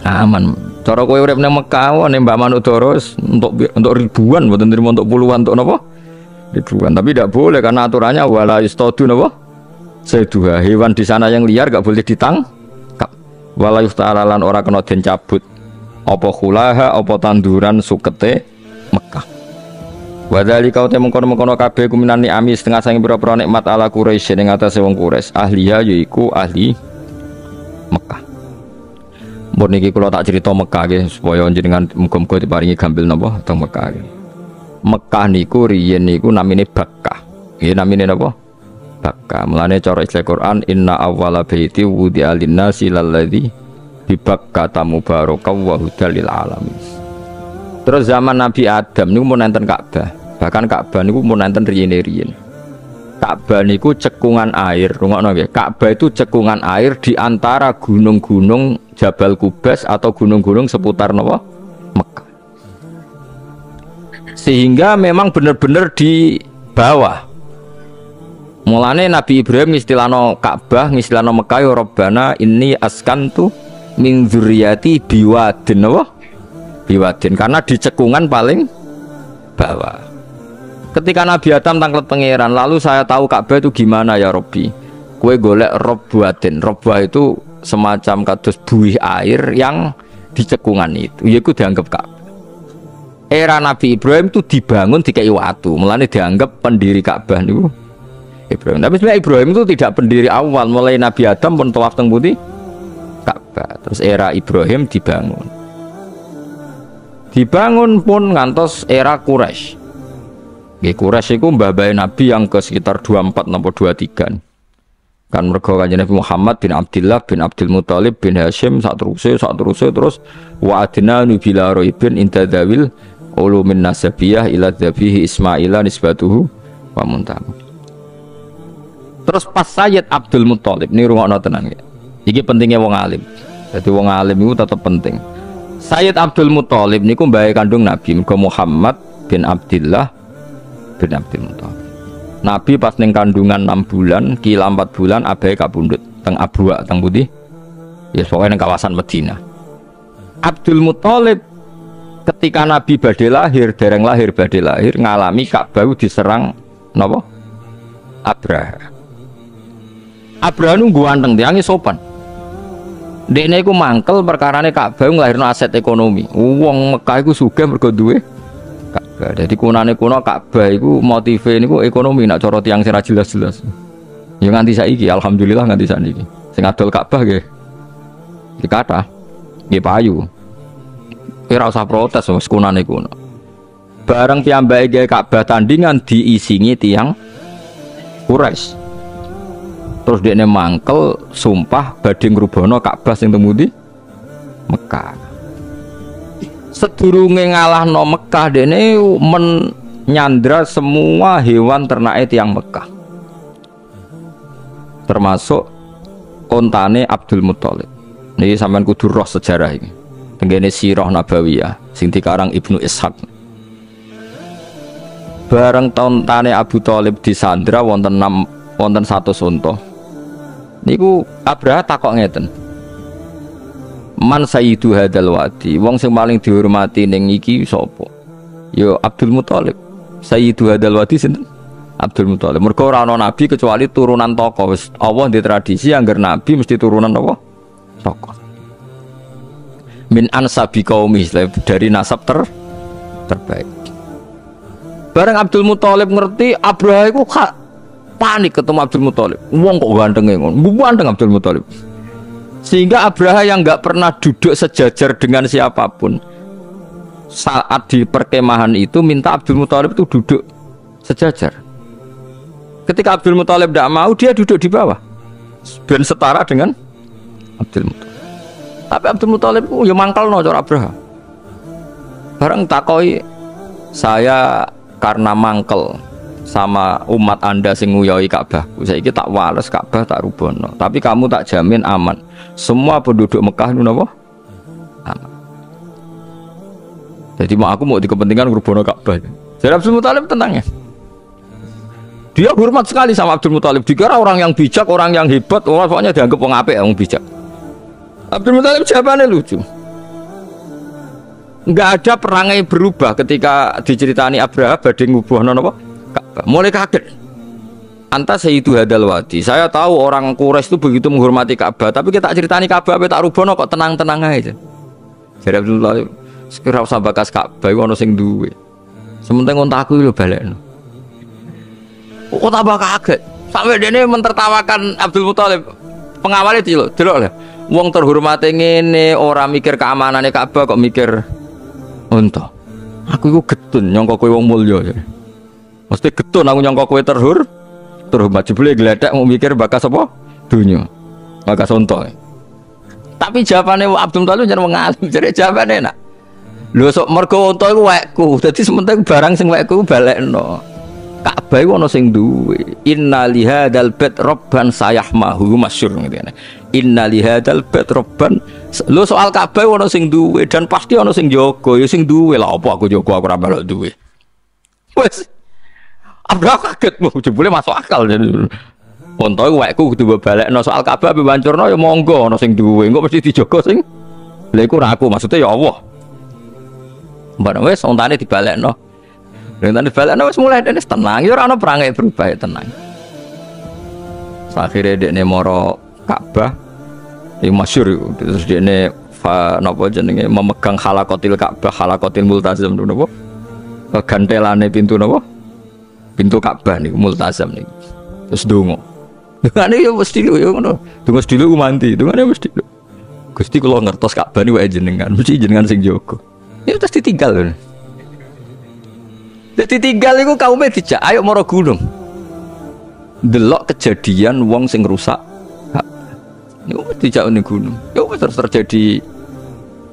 Aman. Cara kowe urip nang Mekah nek mbak manuk dara untuk untuk ribuan mboten trimo untuk puluhan untuk napa? Ribuan. Tapi tidak boleh karena aturannya wala yustadu napa? Seduha hewan di sana yang liar gak boleh ditangkap. Walayuh ta'alalan orang kena den cabut apa khulaha apa tanduran sukete Mekah. Wadali kau temengkono mengkono kabeh kuminan ni'ami setengah sange pira-pira nikmat ala Quraisy ning atase wong Quraisy ahliha yaiku ahli Mekah. Mun niki kula tak cerita Mekah nggih supaya njenengan muga-muga diparingi gampil napa teng Mekah. Mekah niku riyen niku namine Bakkah. Nggih namine napa? Bakkah. Mulane cara istilah Quran inna awwala baiti wudi'a lin-nasi lalladzi bi Bakkah mubarakah wa hudal lil alamin. Terus zaman Nabi Adam niku mun nenten Ka'bah. Bahkan Ka'bah niku mun nenten riyen-riyen. Ka'bah niku cekungan air. Rungokno nggih. Ka'bah itu cekungan air di antara gunung-gunung Jabal Kubas atau gunung-gunung seputar napa? Mekah. Sehingga memang benar-benar di bawah. Mulane Nabi Ibrahim istilahno Ka'bah, istilahno Mekah ya Rabbana inni askantu min dzurriyyati biwadin wa biwadin karena di cekungan paling bawah. Ketika Nabi Adam tanglet pangeran, lalu saya tahu Ka'bah itu gimana ya Rabbi. Kowe golek Rabbatin. Rabbah itu semacam kados buih air yang di cekungan itu. Yaiku dianggap Ka'bah. Era Nabi Ibrahim itu dibangun dikai watu. Mulane dianggap pendiri Ka'bah niku Ibrahim. Tapi sebenarnya Ibrahim itu tidak pendiri awal, mulai Nabi Adam pun tawaf teng pundi Ka'bah. Terus era Ibrahim dibangun. Dibangun pun ngantos era Quraisy. Nggih Quraisy iku mbah-mbah Nabi yang ke sekitar dua puluh empat sampai dua puluh tiga. Kan mergo kanjeng Nabi Muhammad bin Abdullah bin Abdul Muthalib bin Hasyim saterusé saterusé terus wa adna nubila raibin inta dawil ulumin nasabiyah ila dzabihi Ismaila nisbatuhu wa muntamu. Terus pas Sayyid Abdul Muthalib ini rungokno tenan nggih. Iki pentingnya wong alim. Jadi wong alim itu tetap penting. Sayyid Abdul Muthalib niku mbae kandung Nabi mergo Muhammad bin Abdullah bin Abdul Muthalib. Nabi pas ning kandungan enam bulan, kila empat bulan abahe kapundhut teng Abwa teng pundi? Ya pokoke ning kawasan Madinah. Abdul Muthalib ketika Nabi badhe lahir, dereng lahir badhe lahir ngalami Ka'bah diserang napa? Abraha. Abraha nunggu anteng tiange sopan. Dekne iku mangkel perkarane Ka'bah nglahirno aset ekonomi. Wong Mekah iku sugih mergo duwe Ka'bah. Dadi kunane kuno Ka'bah iku motive niku ekonomi nak cara tiyang sira jelas-jelas. Ya nganti saiki alhamdulillah nganti saiki. Sing adol Ka'bah nggih. Dikata nggih payu. Ora usah protes wis kunane kuno. Bareng piyambake gawe Ka'bah tandingan diisingi tiyang Quraisy. Terus dekne mangkel sumpah badhe ngrubono Ka'bah sing teng pundi Mekah. Sedurunge ngalahno Mekah dekne menyandra semua hewan ternake tiyang Mekah. Termasuk ontane Abdul Muthalib. Niki sampean kudu roh sejarah iki. Tenggene Sirah Nabawiyah sing dikarang Ibnu Ishaq. Bareng ontane Abu Thalib disandra wonten enam wonten satu unta. Niku Abraha takok ngeten. Man sayyidu hadal wadi, wong sing paling dihormati ning iki sapa? Ya Abdul Muthalib. Sayyidu hadal wadi sinten? Abdul Muthalib. Mergo ora ana nabi kecuali turunan tokoh. Wis Allah di tradisi anggar nabi mesti turunan apa? Tokoh. Min ansabi qaumi, dari nasab ter terbaik. Bareng Abdul Muthalib ngerti Abraha iku panik ketemu Abdul Muthalib. Wong kok ganteng ngono. Ganteng Abdul Muthalib. Sehingga Abraha yang nggak pernah duduk sejajar dengan siapapun saat di perkemahan itu minta Abdul Muthalib itu duduk sejajar. Ketika Abdul Muthalib tidak mau, dia duduk di bawah dan setara dengan Abdul Muthalib. Tapi Abdul Muthalib oh, ya mangkal no cara Abraha. Bareng takoi, saya karena mangkel sama umat Anda sing nguyoi Ka'bah. Saiki tak wales Ka'bah tak rubono. Tapi kamu tak jamin aman. Semua penduduk Mekah niku napa? Aman. Jadi mau aku mau dikepentingan rubono Ka'bah. Jadi Abdul Muthalib tenang ya. Dia hormat sekali sama Abdul Muthalib. Dikira orang yang bijak, orang yang hebat, orang pokoknya dianggap wong apik, wong bijak. Abdul Muthalib jawabannya lucu. Nggak ada perangai berubah ketika diceritani Abraha badhe ngubuhno napa? Ka'bah. Mulai kaget. Anta sayyidu hadal wadi. Saya tahu orang Quraisy itu begitu menghormati Ka'bah, tapi kita ceritani Ka'bah tak rubono kok tenang-tenang aja. Jadi Abdul Muthalib sekira usah bakas Ka'bah ono sing duwe. Sementing ngontak aku lho balekno. Kok tambah kaget. Sampai dene mentertawakan Abdul Muthalib. Pengawalnya delok, delok lho. Wong terhormat ngene ora mikir keamanannya Ka'bah kok mikir unta. Aku iku getun nyangka kowe wong mulya. Mesti getun aku nyangka kowe terhur, terhormat jebule gledak mau mikir bakas apa? Dunya. Bakas unta. Tapi jawabane Abdul Muthalib jan wong alim, jare jawabane enak. Lho sok mergo unta iku wekku. Dadi sementing barang sing wekku balekno. Ka'bah iku ana sing duwe. Innali hadzal bait robban sayahmahu masyhur ngene. Innali hadzal bait robban. Lho soal Ka'bah ana sing duwe dan pasti ana sing jaga. Ya sing duwe lah apa aku jaga aku ora melok duwe. Wes. Abra kaget mau jebule masuk akal. Onto iku wekku kudu balekno soal Ka'bah pe wancurno ya monggo ana sing duwe. Engko mesti dijaga sing. Lha iku ora aku maksudnya ya Allah. Mbah wes ontane dibalekno. Dengan tadi balik, nah wes mulai dari tenang, ya orang perangai berubah ya, tenang. Akhirnya dia nih moro Ka'bah, yang masyhur terus dia nih fa nopo jenenge memegang halakotil Ka'bah, halakotil multazam nopo, gantelane pintu nopo, pintu Ka'bah nih multazam nih, terus dungo, dengan ini ya mesti lu ya nopo, dungo mesti lu manti, dengan ini mesti lu, gusti kalau ngertos Ka'bah nih wae jenengan, mesti jenengan sing joko, ya terus ditinggal loh. Jadi tinggal itu kaumnya dijak, ayo moro gunung delok kejadian wong sing rusak ini dijak ini gunung ya terus terjadi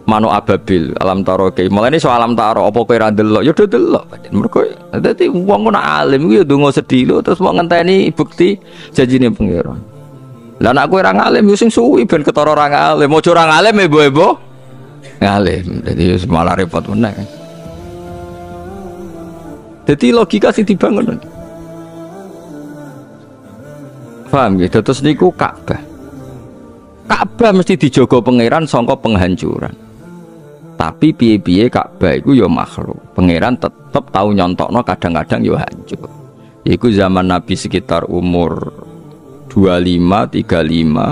mano ababil alam taro kei malah ini soal alam taro apa kira delok ya udah delok mereka jadi wong nak alim itu dungo sedih lo terus wong ngenteni bukti janjine pengiran lah nak kowe ra ngalim yo sing suwi ben ketara ra ngalim ojo ra ngalim ebo-ebo ngalim jadi malah repot meneh. Jadi logika sih dibangun. Paham gitu. Terus niku Ka'bah. Ka'bah mesti dijogo pangeran sangka penghancuran. Tapi piye-piye Ka'bah iku ya makhluk. Pangeran tetep tahu nyontokno kadang-kadang ya hancur. Iku zaman Nabi sekitar umur dua puluh lima tiga puluh lima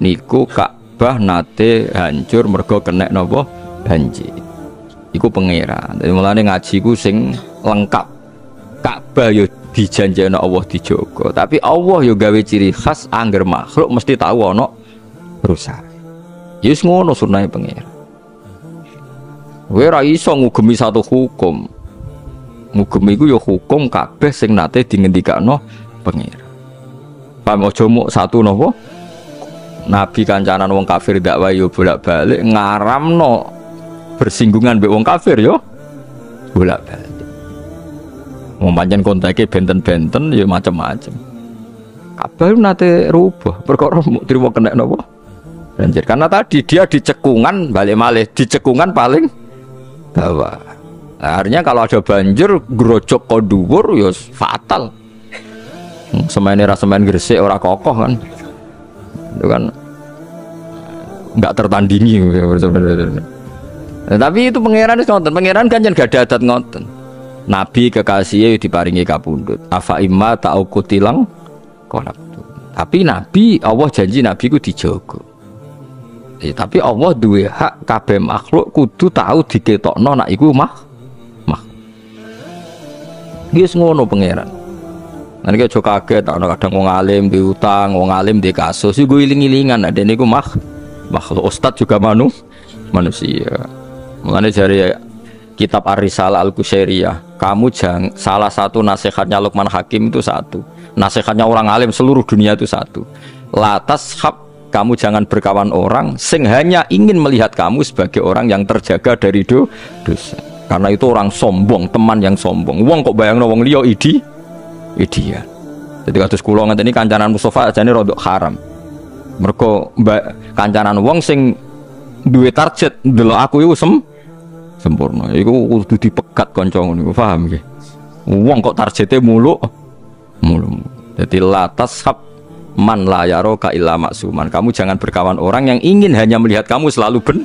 niku Ka'bah nate hancur mergo kena napa banjir. Iku pangeran. Dadi mulane ngaji ku sing lengkap. Ka'bah yo dijanjekno Allah dijaga, tapi Allah yo gawe ciri khas angger makhluk mesti tahu ana rusak. Ya wis ngono sunahe pengira. Kowe ora iso ngugemi satu hukum. Ngugemi iku yo hukum kabeh sing nate dingendikakno pengira. Paham aja muk satu napa? Nabi kancanan wong kafir dakwah yo bolak-balik ngaramno bersinggungan mbek wong kafir yo bolak-balik. Membanjang kontaknya benten-benten ya macam-macam. Ka'bah nate rubah perkara triwa kena napa? Banjir. Karena tadi dia dicekungan balik-malih, dicekungan paling bawah. Nah, akhirnya kalau ada banjir grojok kok dhuwur ya fatal. Semene ra semen Gresik ora kokoh kan. Itu kan enggak tertandingi. Nah, tapi itu pangeran wis ngoten, pangeran kan jan gak ada adat ngoten. Nabi kekasih diparingi kapundhut. Afa imma ta'uku tilang kolak. Tapi Nabi Allah janji Nabi ku dijaga. Eh, tapi Allah duwe hak kabeh makhluk kudu tahu diketokno nek iku mah mah. Wis ngono pangeran. Nek iki aja kaget ana kadang wong alim diutang, wong alim di kasus iku iling-ilingan adene iku mah. makhluk, ustadz juga manu, manusia. Mulanya dari kitab Ar-Risalah Al-Qusairiyah, kamu jangan, salah satu nasihatnya Luqman Hakim itu satu, nasihatnya orang alim seluruh dunia itu satu, latas hab, kamu jangan berkawan orang sing hanya ingin melihat kamu sebagai orang yang terjaga dari do, dosa. Karena itu orang sombong, teman yang sombong. Wong kok bayangno wong liya idi idian. Jadi kados kula ngenteni kancanan Mustafa ajane rodok haram. Mergo kancanan wong sing duwe target ndelok aku iku sem sempurna. Iku kudu dipegat kanca ngono. Paham nggih? Wong kok targete muluk muluk. Dadi latas hab man la yaroka illa maksuman. Kamu jangan berkawan orang yang ingin hanya melihat kamu selalu ben.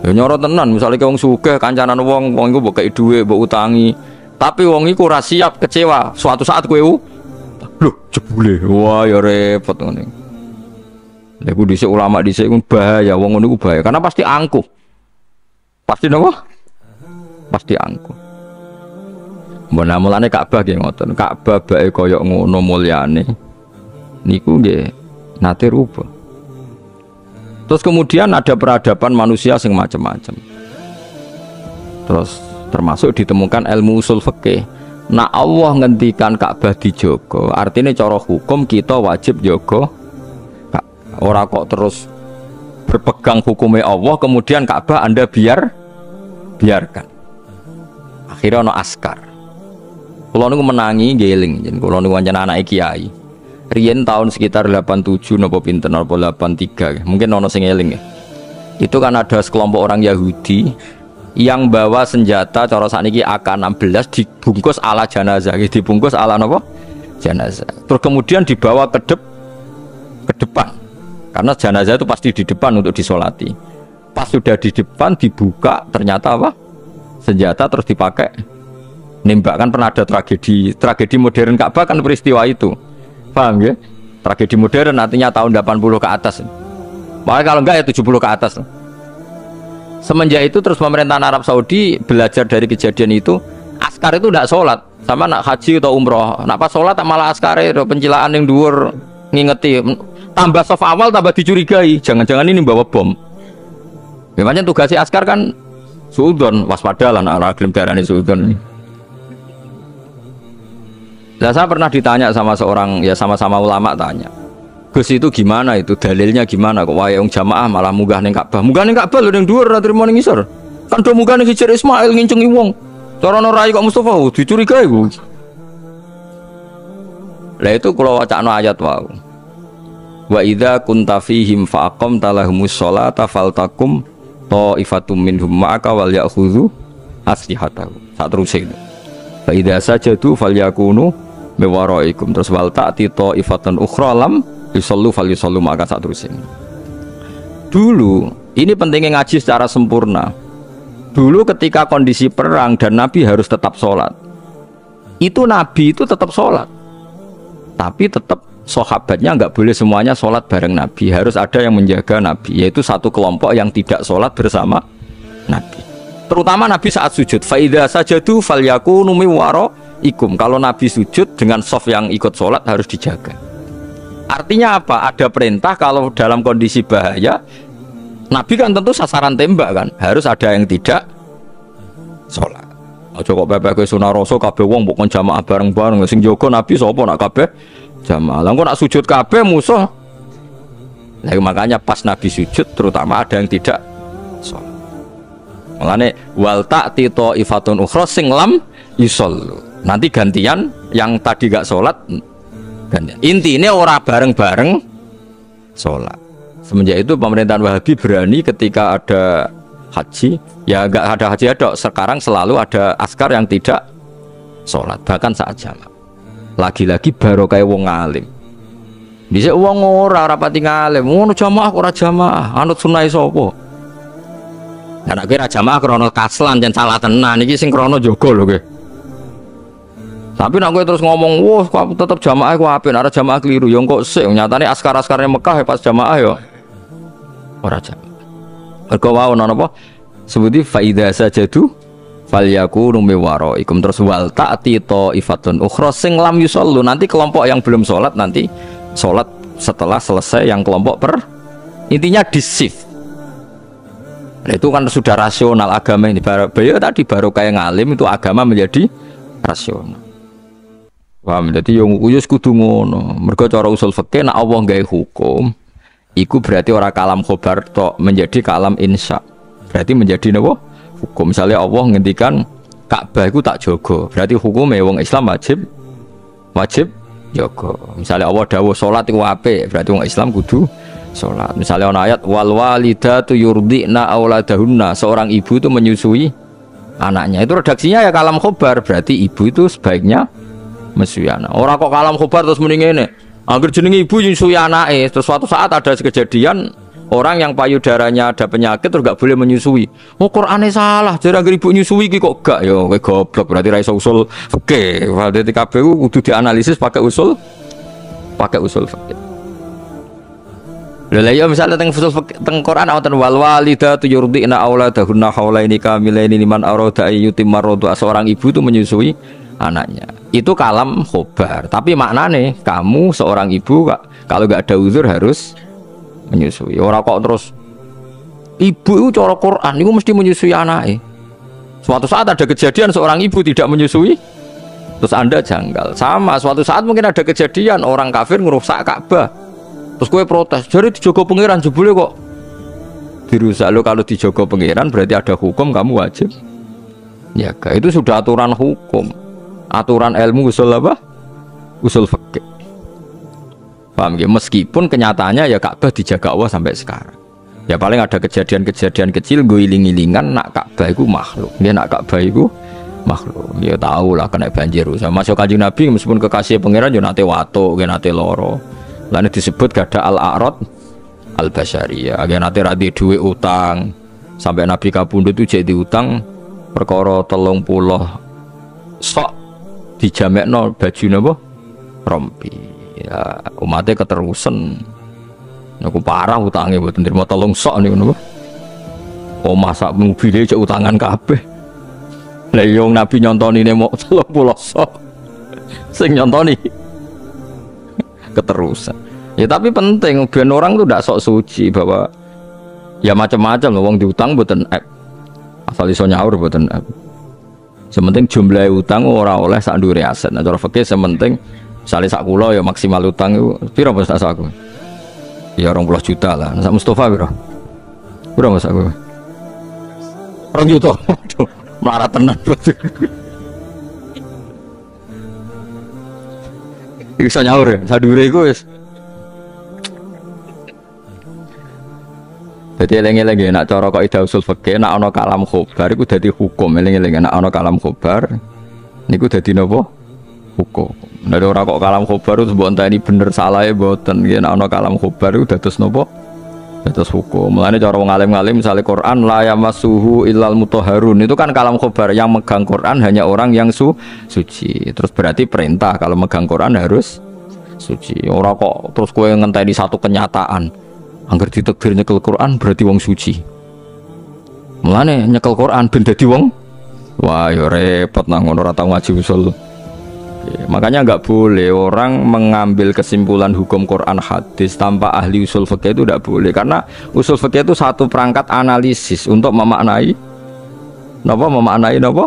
Ya nyoro tenan, misalnya ke wong sugih kancanan wong, wong iku mbok kei dhuwit, mbok utangi. Tapi wong iku ora siap kecewa. Suatu saat kowe lho jebule. Wah ya repot ngene. Lha iku dhisik ulama dhisik iku bahaya, wong ngono iku bahaya. Karena pasti angkuh. Pasti napa? Pasti angkuh. Mbona mulane Ka'bah nggih ngoten. Ka'bah bae kaya ngono mulyane niku nggih nate rupa. Terus kemudian ada peradaban manusia sing macam-macam. Terus termasuk ditemukan ilmu usul fikih. Nah Allah ngendikan Ka'bah dijogo, artinya cara hukum kita wajib jogo. Ora kok terus berpegang hukumnya Allah kemudian Ka'bah Anda biar biarkan. Akhirnya ono askar. Kulo niku menangi geling, jeneng kulo niku wancen anake kiai. Riyen tahun sekitar delapan puluh tujuh napa pinten napa delapan puluh tiga, mungkin ono sing eling ya. Itu kan ada sekelompok orang Yahudi yang bawa senjata cara sakniki A K enam belas dibungkus ala jenazah, dibungkus ala napa? Jenazah. Terus kemudian dibawa ke dep ke depan. Karena jenazah itu pasti di depan untuk disolati. Pas sudah di depan dibuka ternyata apa? Senjata terus dipakai nembak. Kan pernah ada tragedi tragedi modern Ka'bah kan peristiwa itu, paham ya? Tragedi modern artinya tahun delapan puluh ke atas, makanya kalau enggak ya tujuh puluh ke atas. Semenjak itu terus pemerintahan Arab Saudi belajar dari kejadian itu, askar itu tidak sholat sama nak haji atau umroh, nak pas sholat malah askar itu pencilaan yang dhuwur ngingeti, tambah soft awal tambah dicurigai, jangan-jangan ini bawa bom. Memangnya tugasnya askar kan suudon, waspadalah nak raglim darahnya suudon. Nah, saya pernah ditanya sama seorang, ya sama-sama ulama tanya, Gus itu gimana itu, dalilnya gimana kok wayang jamaah malah munggah ning Ka'bah. Munggah ning Ka'bah lho ning dhuwur ora trimo ning ngisor. Kan do munggah ning Hijr Ismail ngincengi wong. Cara rai kok Mustafa oh, dicurigai iku. Lah itu kula wacana ayat wau. Wa idza kunta fihim fa aqamta lahumus sholata faltakum ta'ifatum minhum ma'aka wal ya'khudhu aslihatahum. Sak terusé. Fa idza sajadu falyakunu mewaraikum terus wal ta'ti ta'ifatan ukhra lam yusallu fal yusallu maka sak terusin. Dulu ini pentingnya ngaji secara sempurna. Dulu ketika kondisi perang dan Nabi harus tetap sholat, itu Nabi itu tetap sholat, tapi tetap sahabatnya nggak boleh semuanya sholat bareng Nabi, harus ada yang menjaga Nabi, yaitu satu kelompok yang tidak sholat bersama Nabi, terutama Nabi saat sujud. Fa idza sajadu falyakunu miwaraikum. Kalau Nabi sujud dengan soft yang ikut sholat harus dijaga. Artinya apa? Ada perintah kalau dalam kondisi bahaya, Nabi kan tentu sasaran tembak kan, harus ada yang tidak sholat. Aja kok bebek sunah rasa kabeh wong mbok jamaah bareng-bareng, sing jaga Nabi sapa nak kabeh jamaah. Lah kok nak sujud kabeh musuh. Lah makanya pas Nabi sujud terutama ada yang tidak sholat. Makanya wal ta'ti ta'ifatun ukhra sing lam yusallu. Nanti gantian yang tadi gak sholat gantian. Intinya orang bareng-bareng sholat. Semenjak itu pemerintahan Wahabi berani ketika ada haji, ya gak ada haji ada, sekarang selalu ada askar yang tidak sholat bahkan saat jamak. Lagi-lagi barokah wong alim. Dhisik wong ora rapati ngalim, ngono jamaah ora jamaah, anut sunah sapa? Anak kira jamaah krono kaslan dan salah tenan iki sing krono jogo lho kowe. Tapi nek kowe terus ngomong, "Wah, kok tetep jamaah ku apik, nek jamaah keliru ya engko sik nyatane askar-askare Mekah pas jamaah ya ora jamaah." Mergo wae ono napa? Sebuti fa idza sajadu falyakunu miwaraikum terus wal ta'ti ta'ifatun ukhra sing lam yusallu. Nanti kelompok yang belum salat nanti salat setelah selesai yang kelompok per Intinya disif. Nah, itu kan sudah rasional agama ini. Bayo tadi baru kayak ngalim itu agama menjadi rasional. Paham? Jadi yang uyus kudu ngono. Mergo cara usul fikih nek Allah gawe hukum, iku berarti orang kalam khobar tok menjadi kalam insya. Berarti menjadi nopo? Hukum. Misalnya Allah ngendikan Ka'bah iku tak jaga. Berarti hukumnya wong Islam wajib wajib jaga. Misalnya Allah dawuh salat iku apik, berarti wong Islam kudu sholat. Misalnya ono ayat wal walidatu yurdina auladahunna, seorang ibu itu menyusui anaknya. Itu redaksinya ya kalam khobar, berarti ibu itu sebaiknya menyusui anak. Orang kok kalam khobar terus mending ini angger jenenge ibu menyusui anaknya. Terus suatu saat ada kejadian orang yang payudaranya ada penyakit terus gak boleh menyusui. Oh Qur'ane salah, jare angger ibu nyusui ki kok gak ya kowe goblok, berarti ra iso usul fikih. Berarti kabeh kudu dianalisis pakai usul pakai usul fikih. Lha ya misalnya teng usul teng Quran wonten wal walidatu yurdina auladahunna haulaini kamilaini liman arada ayyutimma radha, seorang ibu itu menyusui anaknya. Itu kalam khobar, tapi maknane kamu seorang ibu kalau nggak ada uzur harus menyusui. Ora kok terus ibu itu cara Quran itu mesti menyusui anaknya. Suatu saat ada kejadian seorang ibu tidak menyusui, terus Anda janggal. Sama suatu saat mungkin ada kejadian orang kafir ngerusak Ka'bah. Terus gue protes, jadi dijogo pangeran jebule kok dirusak. Lo kalau dijogo pangeran berarti ada hukum, kamu wajib ya. Itu sudah aturan hukum, aturan ilmu usul apa? Usul fikih. Paham ya? Meskipun kenyataannya ya Ka'bah dijaga Allah sampai sekarang. Ya paling ada kejadian-kejadian kecil gue iling-ilingan nak Ka'bah itu makhluk. Ya nak Ka'bah itu makhluk. Ya tahu lah kena banjir rusak. Masuk Kanjeng Nabi meskipun kekasih pangeran yo nate watuk, ge nate loro. Lalu disebut gak ada al-a'rad al-basyariyah. Agen nanti radi duwe utang sampai Nabi kapundhut itu jadi utang perkara telung puluh sok dijamekno baju napa rompi. Ya umate keterusan niku parah utange mboten trimo telung sok niku napa. Omah sak mobile cek utangan kabeh. Lah yo Nabi nyontonine mok telung puluh sok. Sing nyontoni keterusan. Ya tapi penting biar orang tuh tidak sok suci bahwa ya macam-macam loh, wong diutang buatan app asal iso nyaur buatan app. Sementing jumlah utang ora oleh sak ndure aset. Nah, cara fikih sementing misale sak kula ya maksimal utang itu piro Mas sak aku? Ya dua puluh juta lah. Sak Mustafa piro? Piro Mas aku? dua juta. Waduh, melarat tenan. Bisa nyaur ya, sadure iku wis. Dadi eling-eling nek cara kaidah usul fikih nek ana kalam khobar iku dadi hukum, eling-eling nek ana kalam khobar niku dadi napa? Hukum. Nek ora kok kalam khobar terus mbok enteni bener salah e mboten, nek ana kalam khobar iku dados napa? Dados hukum. Mulane cara wong alim-alim misale Quran la yamassuhu illal mutahharun. Itu kan kalam khobar, yang megang Quran hanya orang yang su suci. Terus berarti perintah kalau megang Quran harus suci. Ora kok terus kowe ngenteni satu kenyataan. Angger ditegir nyekel Quran berarti wong suci. Mulane nyekel Quran ben dadi wong wah ya repot nang ngono ora tau ngaji usul. Oke, makanya nggak boleh orang mengambil kesimpulan hukum Quran hadis tanpa ahli usul fikih, itu tidak boleh, karena usul fikih itu satu perangkat analisis untuk memaknai napa memaknai napa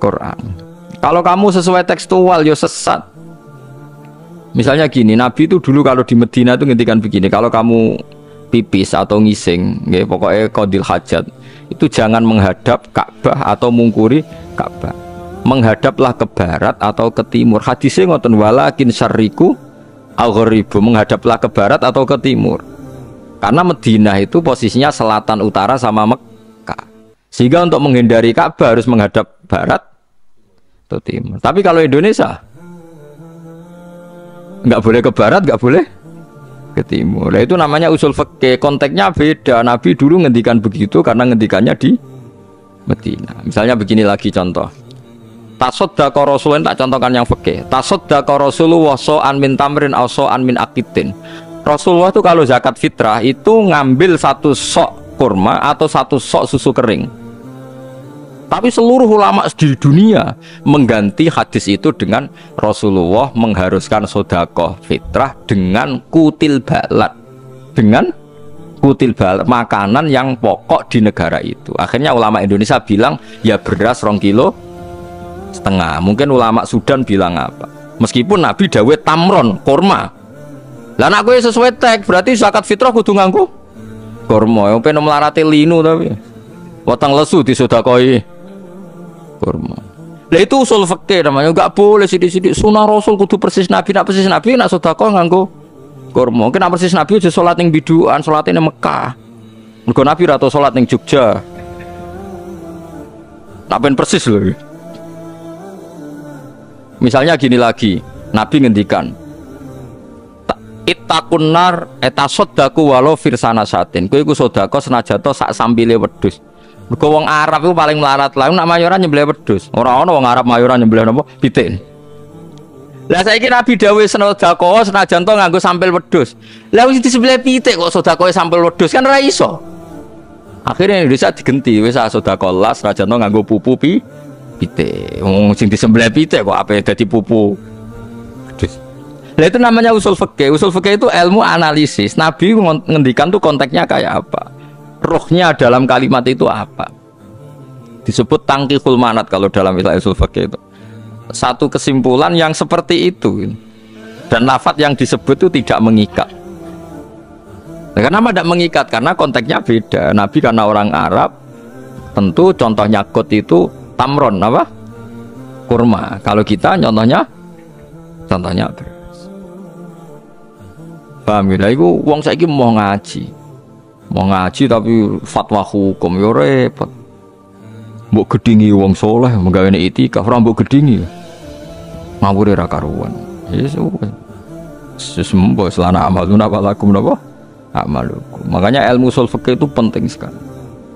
Quran. Kalau kamu sesuai tekstual yo sesat. Misalnya gini, Nabi itu dulu kalau di Medina itu ngendikan begini, kalau kamu pipis atau ngising, nggih pokoknya qadil hajat, itu jangan menghadap Ka'bah atau mungkuri Ka'bah. Menghadaplah ke barat atau ke timur. Hadisnya ngoten walakin syarriku al-gharibu, menghadaplah ke barat atau ke timur. Karena Madinah itu posisinya selatan utara sama Mekkah. Sehingga untuk menghindari Ka'bah harus menghadap barat atau timur. Tapi kalau Indonesia nggak boleh ke barat, nggak boleh ke timur. Nah, itu namanya usul fikih. Konteksnya beda. Nabi dulu ngendikan begitu karena ngendikannya di Madinah. Misalnya begini lagi contoh. Tasoddaqo Rasulullah, tak contohkan yang fikih. Tasoddaqo Rasulullah so'an min tamrin aw so'an min aqitin. Rasulullah itu kalau zakat fitrah itu ngambil satu sok kurma atau satu sok susu kering. Tapi seluruh ulama di dunia mengganti hadis itu dengan Rasulullah mengharuskan sedekah fitrah dengan kutil balat, dengan kutil bal, makanan yang pokok di negara itu. Akhirnya ulama Indonesia bilang ya beras rong kilo setengah. Mungkin ulama Sudan bilang apa? Meskipun Nabi dawe tamron kurma. Lah nek kowe sesuai tek berarti zakat fitrah kudu nganggo kurma. Yo peno mlarate linu tapi weteng lesu disedekoi kurma. Lah itu usul fikih namanya, enggak boleh sidik-sidik. Sunah Rasul kudu persis Nabi, nak persis Nabi nak sedekah nganggo kurma. Mungkin persis Nabi aja sholat yang biduan, sholat yang Mekah. Mergo Nabi atau sholat yang Jogja. Tak ben persis loh. Misalnya gini lagi, Nabi ngendikan, ittaqun nar etasodaku walau firsana satin. Kowe iku sedekah senajan to sak sampile wedhus. Mergo wong Arab itu paling melarat lah, nak mayoran nyembelih wedhus. Ora ana wong Arab mayoran nyembelih napa? Pitik. Lah saiki Nabi dawuh sedekah senajan to nganggo sampel wedhus. Lah wis disembelih pitik kok sedekah sampel wedhus kan ora iso. Akhirnya Indonesia digenti wis sedekah las senajan to nganggo pupu pi pitik. Wong sing disembelih pitik kok ape dadi pupu wedhus. Lah itu namanya usul fikih. Usul fikih itu ilmu analisis. Nabi ngendikan tuh konteksnya kayak apa? Ruhnya dalam kalimat itu apa? Disebut tangkihul manat kalau dalam istilah usul fikih itu. Satu kesimpulan yang seperti itu, dan lafadz yang disebut itu tidak mengikat. Nah, kenapa tidak mengikat? Karena konteksnya beda. Nabi karena orang Arab, tentu contohnya kot itu tamron apa? Kurma. Kalau kita contohnya, contohnya beras. Paham ya? Itu wong saiki mau ngaji, mau ngaji tapi fatwa hukum yo repot. Mbok gedingi wong soleh menggawe itikaf, ora mbok gedingi ngawure ra karuan. Wis wis mbok selana amaluna walakum napa amalukum. Makanya ilmu usul fikih itu penting sekali.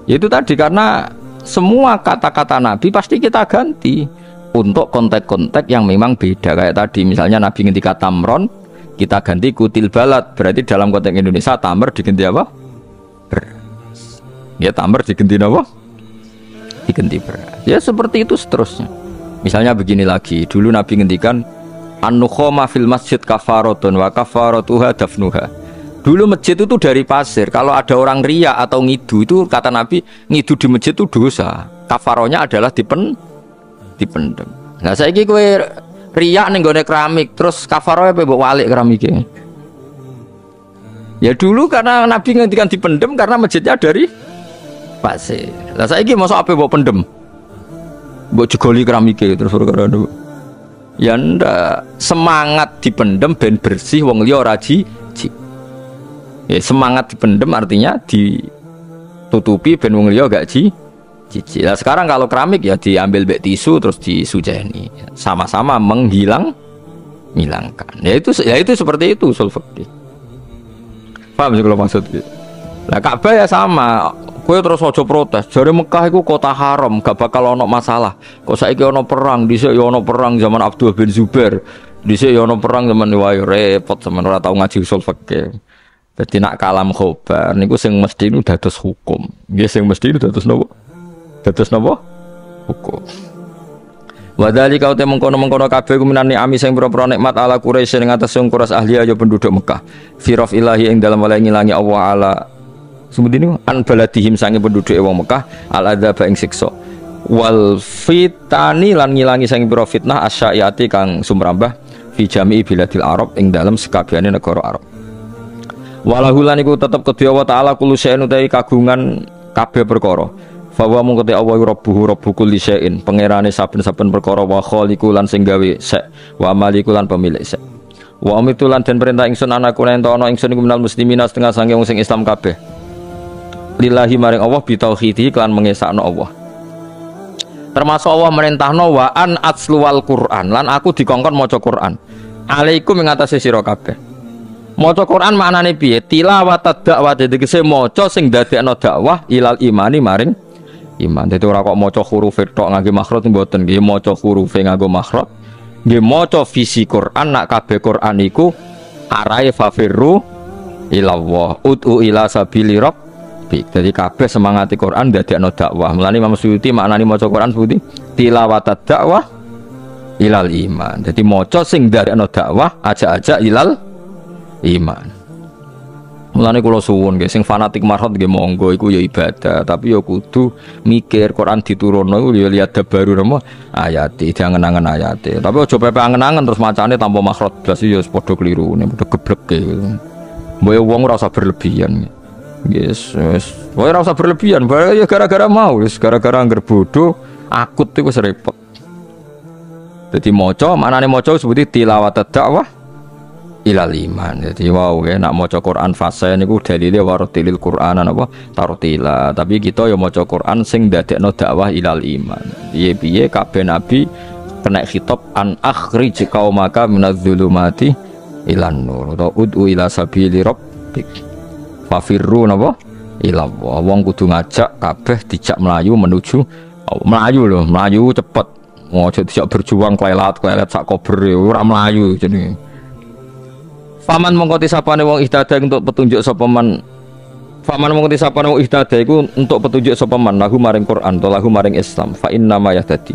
Itu tadi karena semua kata-kata Nabi pasti kita ganti untuk konteks-konteks yang memang beda. Kayak tadi misalnya Nabi ngendikan tamron, kita ganti kutil balat. Berarti dalam konteks Indonesia tamar diganti apa? Beras. Ya tamar diganti napa? Diganti beras. Ya seperti itu seterusnya. Misalnya begini lagi, dulu Nabi ngendikan an-nukhoma fil masjid kafaratun wa kafaratuha dafnuha. Dulu masjid itu dari pasir. Kalau ada orang riya atau ngidu itu kata Nabi, ngidu di masjid itu dosa. Kafaronya adalah dipen dipendem. Nah saiki kowe riya ning gone keramik, terus kafaroe apa mbok walik keramike? Ya dulu karena Nabi ngendikan dipendem karena masjidnya dari pasir. Lah saiki mosok ape mbok pendem. Mbok jegoli keramike terus ora ono. Ya ndak, semangat dipendem ben bersih wong liya ora jijik. Ya semangat dipendem artinya ditutupi ben wong liya gak jijik. Lah sekarang kalau keramik ya diambil mbek tisu terus disujeni. Sama-sama menghilang hilangkan. Ya itu ya itu seperti itu usul fikih. Paham sih kalau maksudnya? Lah Ka'bah ya sama. Kowe terus aja protes. Jare Mekah iku kota haram, gak bakal ono masalah. Kok saiki ono perang, dhisik ya ono perang zaman Abdullah bin Zubair. Dhisik ya ono perang zaman wae repot zaman ora tau ngaji usul fikih. Dadi nak kalam khobar niku sing mesti niku dados hukum. Nggih sing mesti niku dados napa? Dados napa? Hukum. Wa dzalika uta mengkono-mengkono kabeh kuminani ami sing pira-pira nikmat ala Quraisy ning atas sing Quraisy ahli ya penduduk Mekah. Firaf ilahi ing dalem oleh ngilangi Allah ala seperti ini an baladihim sange penduduk wong Mekah al adzab ing siksa wal fitani lan ngilangi sange pira fitnah asyaiati kang sumrambah fi jami'i biladil Arab ing dalem sekabiane negara Arab. Walahu lan iku tetep kedhi Allah taala kullu syai'in utawi kagungan kabeh perkara. Fa wa mung kedhi Allah rabbuhu rabbu kulli syai'in pangerane saben-saben perkara wa khaliqu lan sing gawe sek wa maliku lan pemilik sek. Wa umitu lan den perintah ingsun anakku nek ana ingsun iku minal muslimina setengah sange wong sing Islam kabeh. Lillahi maring Allah bitauhidhi klan mengesakno Allah. Termasuk Allah merintahno wa an atsluwal Qur'an lan aku dikongkon maca Qur'an. Alaikum ing atase sira kabeh. Maca Qur'an maknane piye? Tilawatad dakwah tegese maca sing dadekno dakwah ilal imani maring iman. Dadi ora kok maca huruf tok nganggo makhraj mboten nggih maca huruf nganggo makhraj. Nggih maca visi Qur'an nak kabeh Qur'an iku arae fafirru ilallah ud'u ila sabili rabb. Jadi kabeh semangati Quran dadekno dakwah. Mulane Imam Suyuti maknani maca Quran seperti tilawatad dakwah ilal iman. Jadi maca sing dadekno dakwah aja-aja ilal iman. Mulane kula suwun nggih, sing fanatik marhot nggih monggo iku ya ibadah, tapi ya kudu mikir Quran diturunno iku ya lihat baru napa ayate, jangan-jangan ayate. Tapi aja pepe angen-angen terus macane tanpa makhraj blas ya padha klirune, padha gebleke. Mbok ya wong ora usah berlebihan. Yes, wis. Ora usah berlebihan, ya gara-gara mau, wis gara-gara anggar bodho akut iku wis repot. Dadi maca, manane maca sebuti tilawat dakwah ilal iman. Jadi wow, ya, nak maca Quran fase niku dalile warotilil Quranan apa tartila. Tapi kita ya maca Quran sing ndadekno dakwah ilal iman. Piye-piye kabeh nabi kena khitab an akhrij qaumaka minadz-dzulumati ilan nur. Ud'u ila sabili rabbik. Fafirru napa? Ila Allah. Wong kudu ngajak kabeh dijak melayu menuju melayu lho, melayu cepet. Ojo dijak berjuang klelat-klelat sak kober ora melayu jenenge. Paman mengkoti sapane wong ihtadai untuk petunjuk sopeman. Paman mengkoti sapane wong ihtadai ku untuk petunjuk sopeman. Lahu maring Quran atau lahu maring Islam. Fa'in nama ya tadi.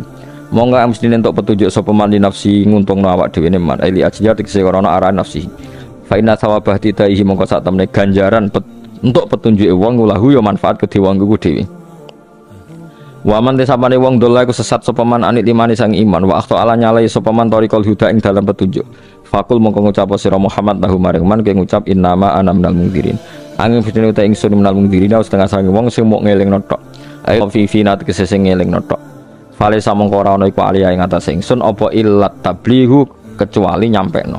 Mongga mesti untuk petunjuk sopeman di nafsi nguntung nawak dewi neman. Eli ajar tiksi korona arah nafsi. Fa'in nasawabah tidaihi mongko saat temne ganjaran pet, untuk petunjuk wong lahu yo manfaat ke wong gugu dewi. Waman tisapane wong dola ku sesat sopeman anit limani sang iman. Wa akhto ala nyalai sopeman torikol huda ing dalam petunjuk. Fakul mongko ngucap sira Muhammad lahu maring man kaya ngucap innama ana minal mungdirin. Angin fitne uta ingsun minal mungdirin aus tengah sange wong sing mok ngelingno tok. Ayo vivina tegese sing ngelingno tok. Fale samangka ora ana iku aliya ing atas ingsun apa illat tablihu kecuali nyampekno.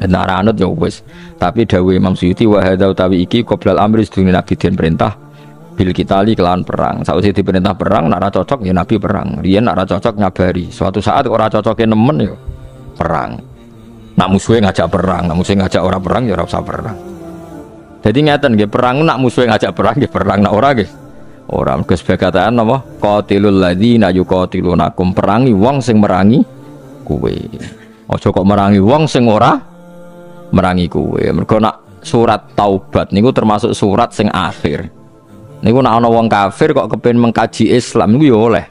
Benar anut ya wis. Tapi dawuh Imam Suyuti wa hadza utawi iki qoblal amri sedune nabi den perintah bil kitali kelawan perang. Sausé diperintah perang nek ora cocok ya nabi perang. Riyen nek ora cocok nyabari. Suatu saat ora cocoke nemen ya perang. Nak musuhnya ngajak perang, nak musuhnya ngajak orang perang, ya ora usah perang. Jadi ngeten nggih, perang nak musuhnya ngajak perang nggih perang, nak ora nggih ora. Gus Baha' napa? Qatilul ladzina yuqatilunakum, perangi wong sing merangi kowe. Aja kok merangi wong sing ora merangi kowe. Mergo nak surat Taubat niku termasuk surat sing akhir. Niku nak ana wong kafir kok kepen mengkaji Islam niku ya oleh.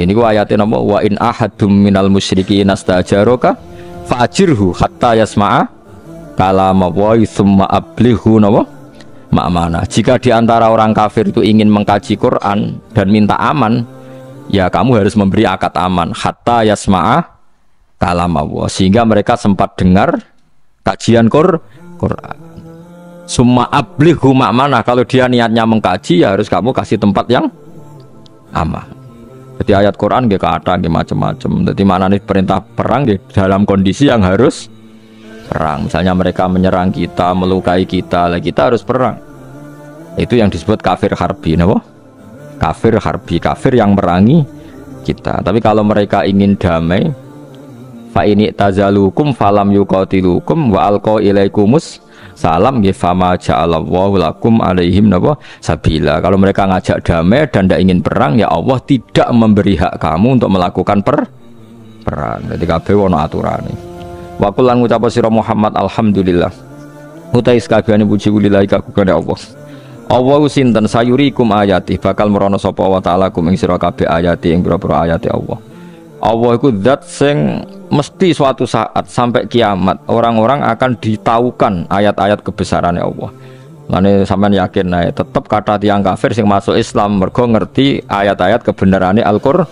Nggih niku ayate napa? Wa in ahadum minal musyrikin astajaroka fa'ajirhu hatta yasma'a kalama wa tsumma ablighu nawa ma'amana. Jika diantara orang kafir itu ingin mengkaji Quran dan minta aman, ya kamu harus memberi akad aman hatta yasma'a kalama wa, sehingga mereka sempat dengar kajian Qur Quran. Summa ablighu ma'amana, kalau dia niatnya mengkaji ya harus kamu kasih tempat yang aman. Jadi ayat Quran nggih kathah nggih macam-macam. Jadi maknane perintah perang nggih dalam kondisi yang harus perang. Misalnya mereka menyerang kita, melukai kita, lah kita harus perang. Itu yang disebut kafir harbi, napa? Kafir harbi, kafir yang merangi kita. Tapi kalau mereka ingin damai, fa ini tazalukum falam yuqatilukum wa alqa ilaikumus salam nggih fama ja'alallahu lakum alaihim napa sabila. Kalau mereka ngajak damai dan tidak ingin perang, ya Allah tidak memberi hak kamu untuk melakukan per perang. Jadi kabeh ana aturane. Wa qul lan ngucap sira Muhammad alhamdulillah. Utais kabehane puji lillahi kagungane Allah. Allahu sinten sayurikum ayati, bakal merono sapa wa ta'ala kum ing sira kabeh ayati ing pira-pira ayati Allah. Allah iku zat sing mesti suatu saat sampai kiamat orang-orang akan ditaukan ayat-ayat kebesarannya Allah. Lane sampean yakin ae tetep kata tiang kafir sing masuk Islam mergo ngerti ayat-ayat kebenarannya Al-Qur'an.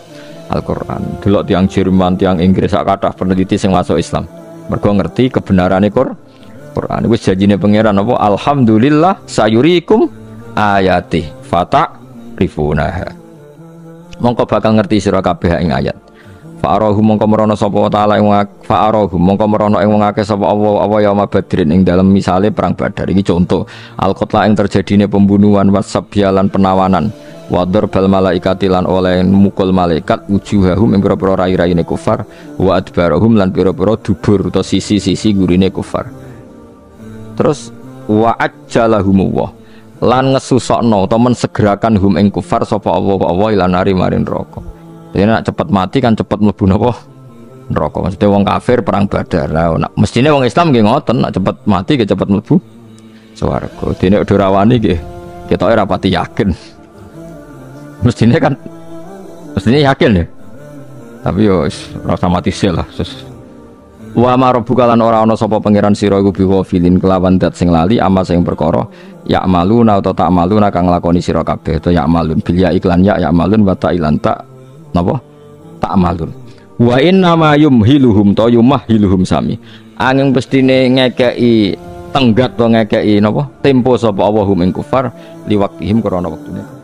Al-Qur'an. Delok tiang Jerman, tiang Inggris sak kathah peneliti sing masuk Islam mergo ngerti kebenarannya Qur'an. Wis janjine pangeran apa alhamdulillah sayurikum ayati fata rifuna. Mongko bakal ngerti sira kabeh ing ayat. Fa'arahu mongko merono sapa wa ta'ala ing fa'arahu mongko merono ing wong akeh sapa Allah awa yauma badrin ing dalem misale perang Badar. Iki contoh al-qatla ing terjadine pembunuhan wasabyalan penawanan wa darbal malaikati lan oleh mukul malaikat wujuhahum ing pira-pira rai-raine kufar wa adbarahum lan pira-pira dubur utawa sisi-sisi gurine kufar. Terus wa ajjalahum wa lan ngesusokno utawa mensegerakan hum ing kufar sapa Allah wa ila nari marin neraka. Jadi nak cepat mati kan cepat mlebu napa neraka. Maksudnya wong kafir perang Badar. Nah, mestine wong Islam nggih ngoten, nak cepat mati nggih cepat mlebu swarga. Dene ora rawani nggih ketoke ora pati yakin. Mestine kan mestine yakin ya. Tapi yo ora usah mati sih lah. Wa ma rabbuka lan ora ana sapa pangeran sira iku biwafilin kelawan dat sing lali ama sing perkara ya maluna utawa tak maluna kang lakoni sira kabeh to ya malun bil ya iklan ya ya malun wa ta ilan tak napa tak malun wa inna ma yumhiluhum to yumhiluhum sami angin pestine ngekeki tenggat to ngekeki napa tempo sapa Allahum ing kufar liwaktihim krana wektune.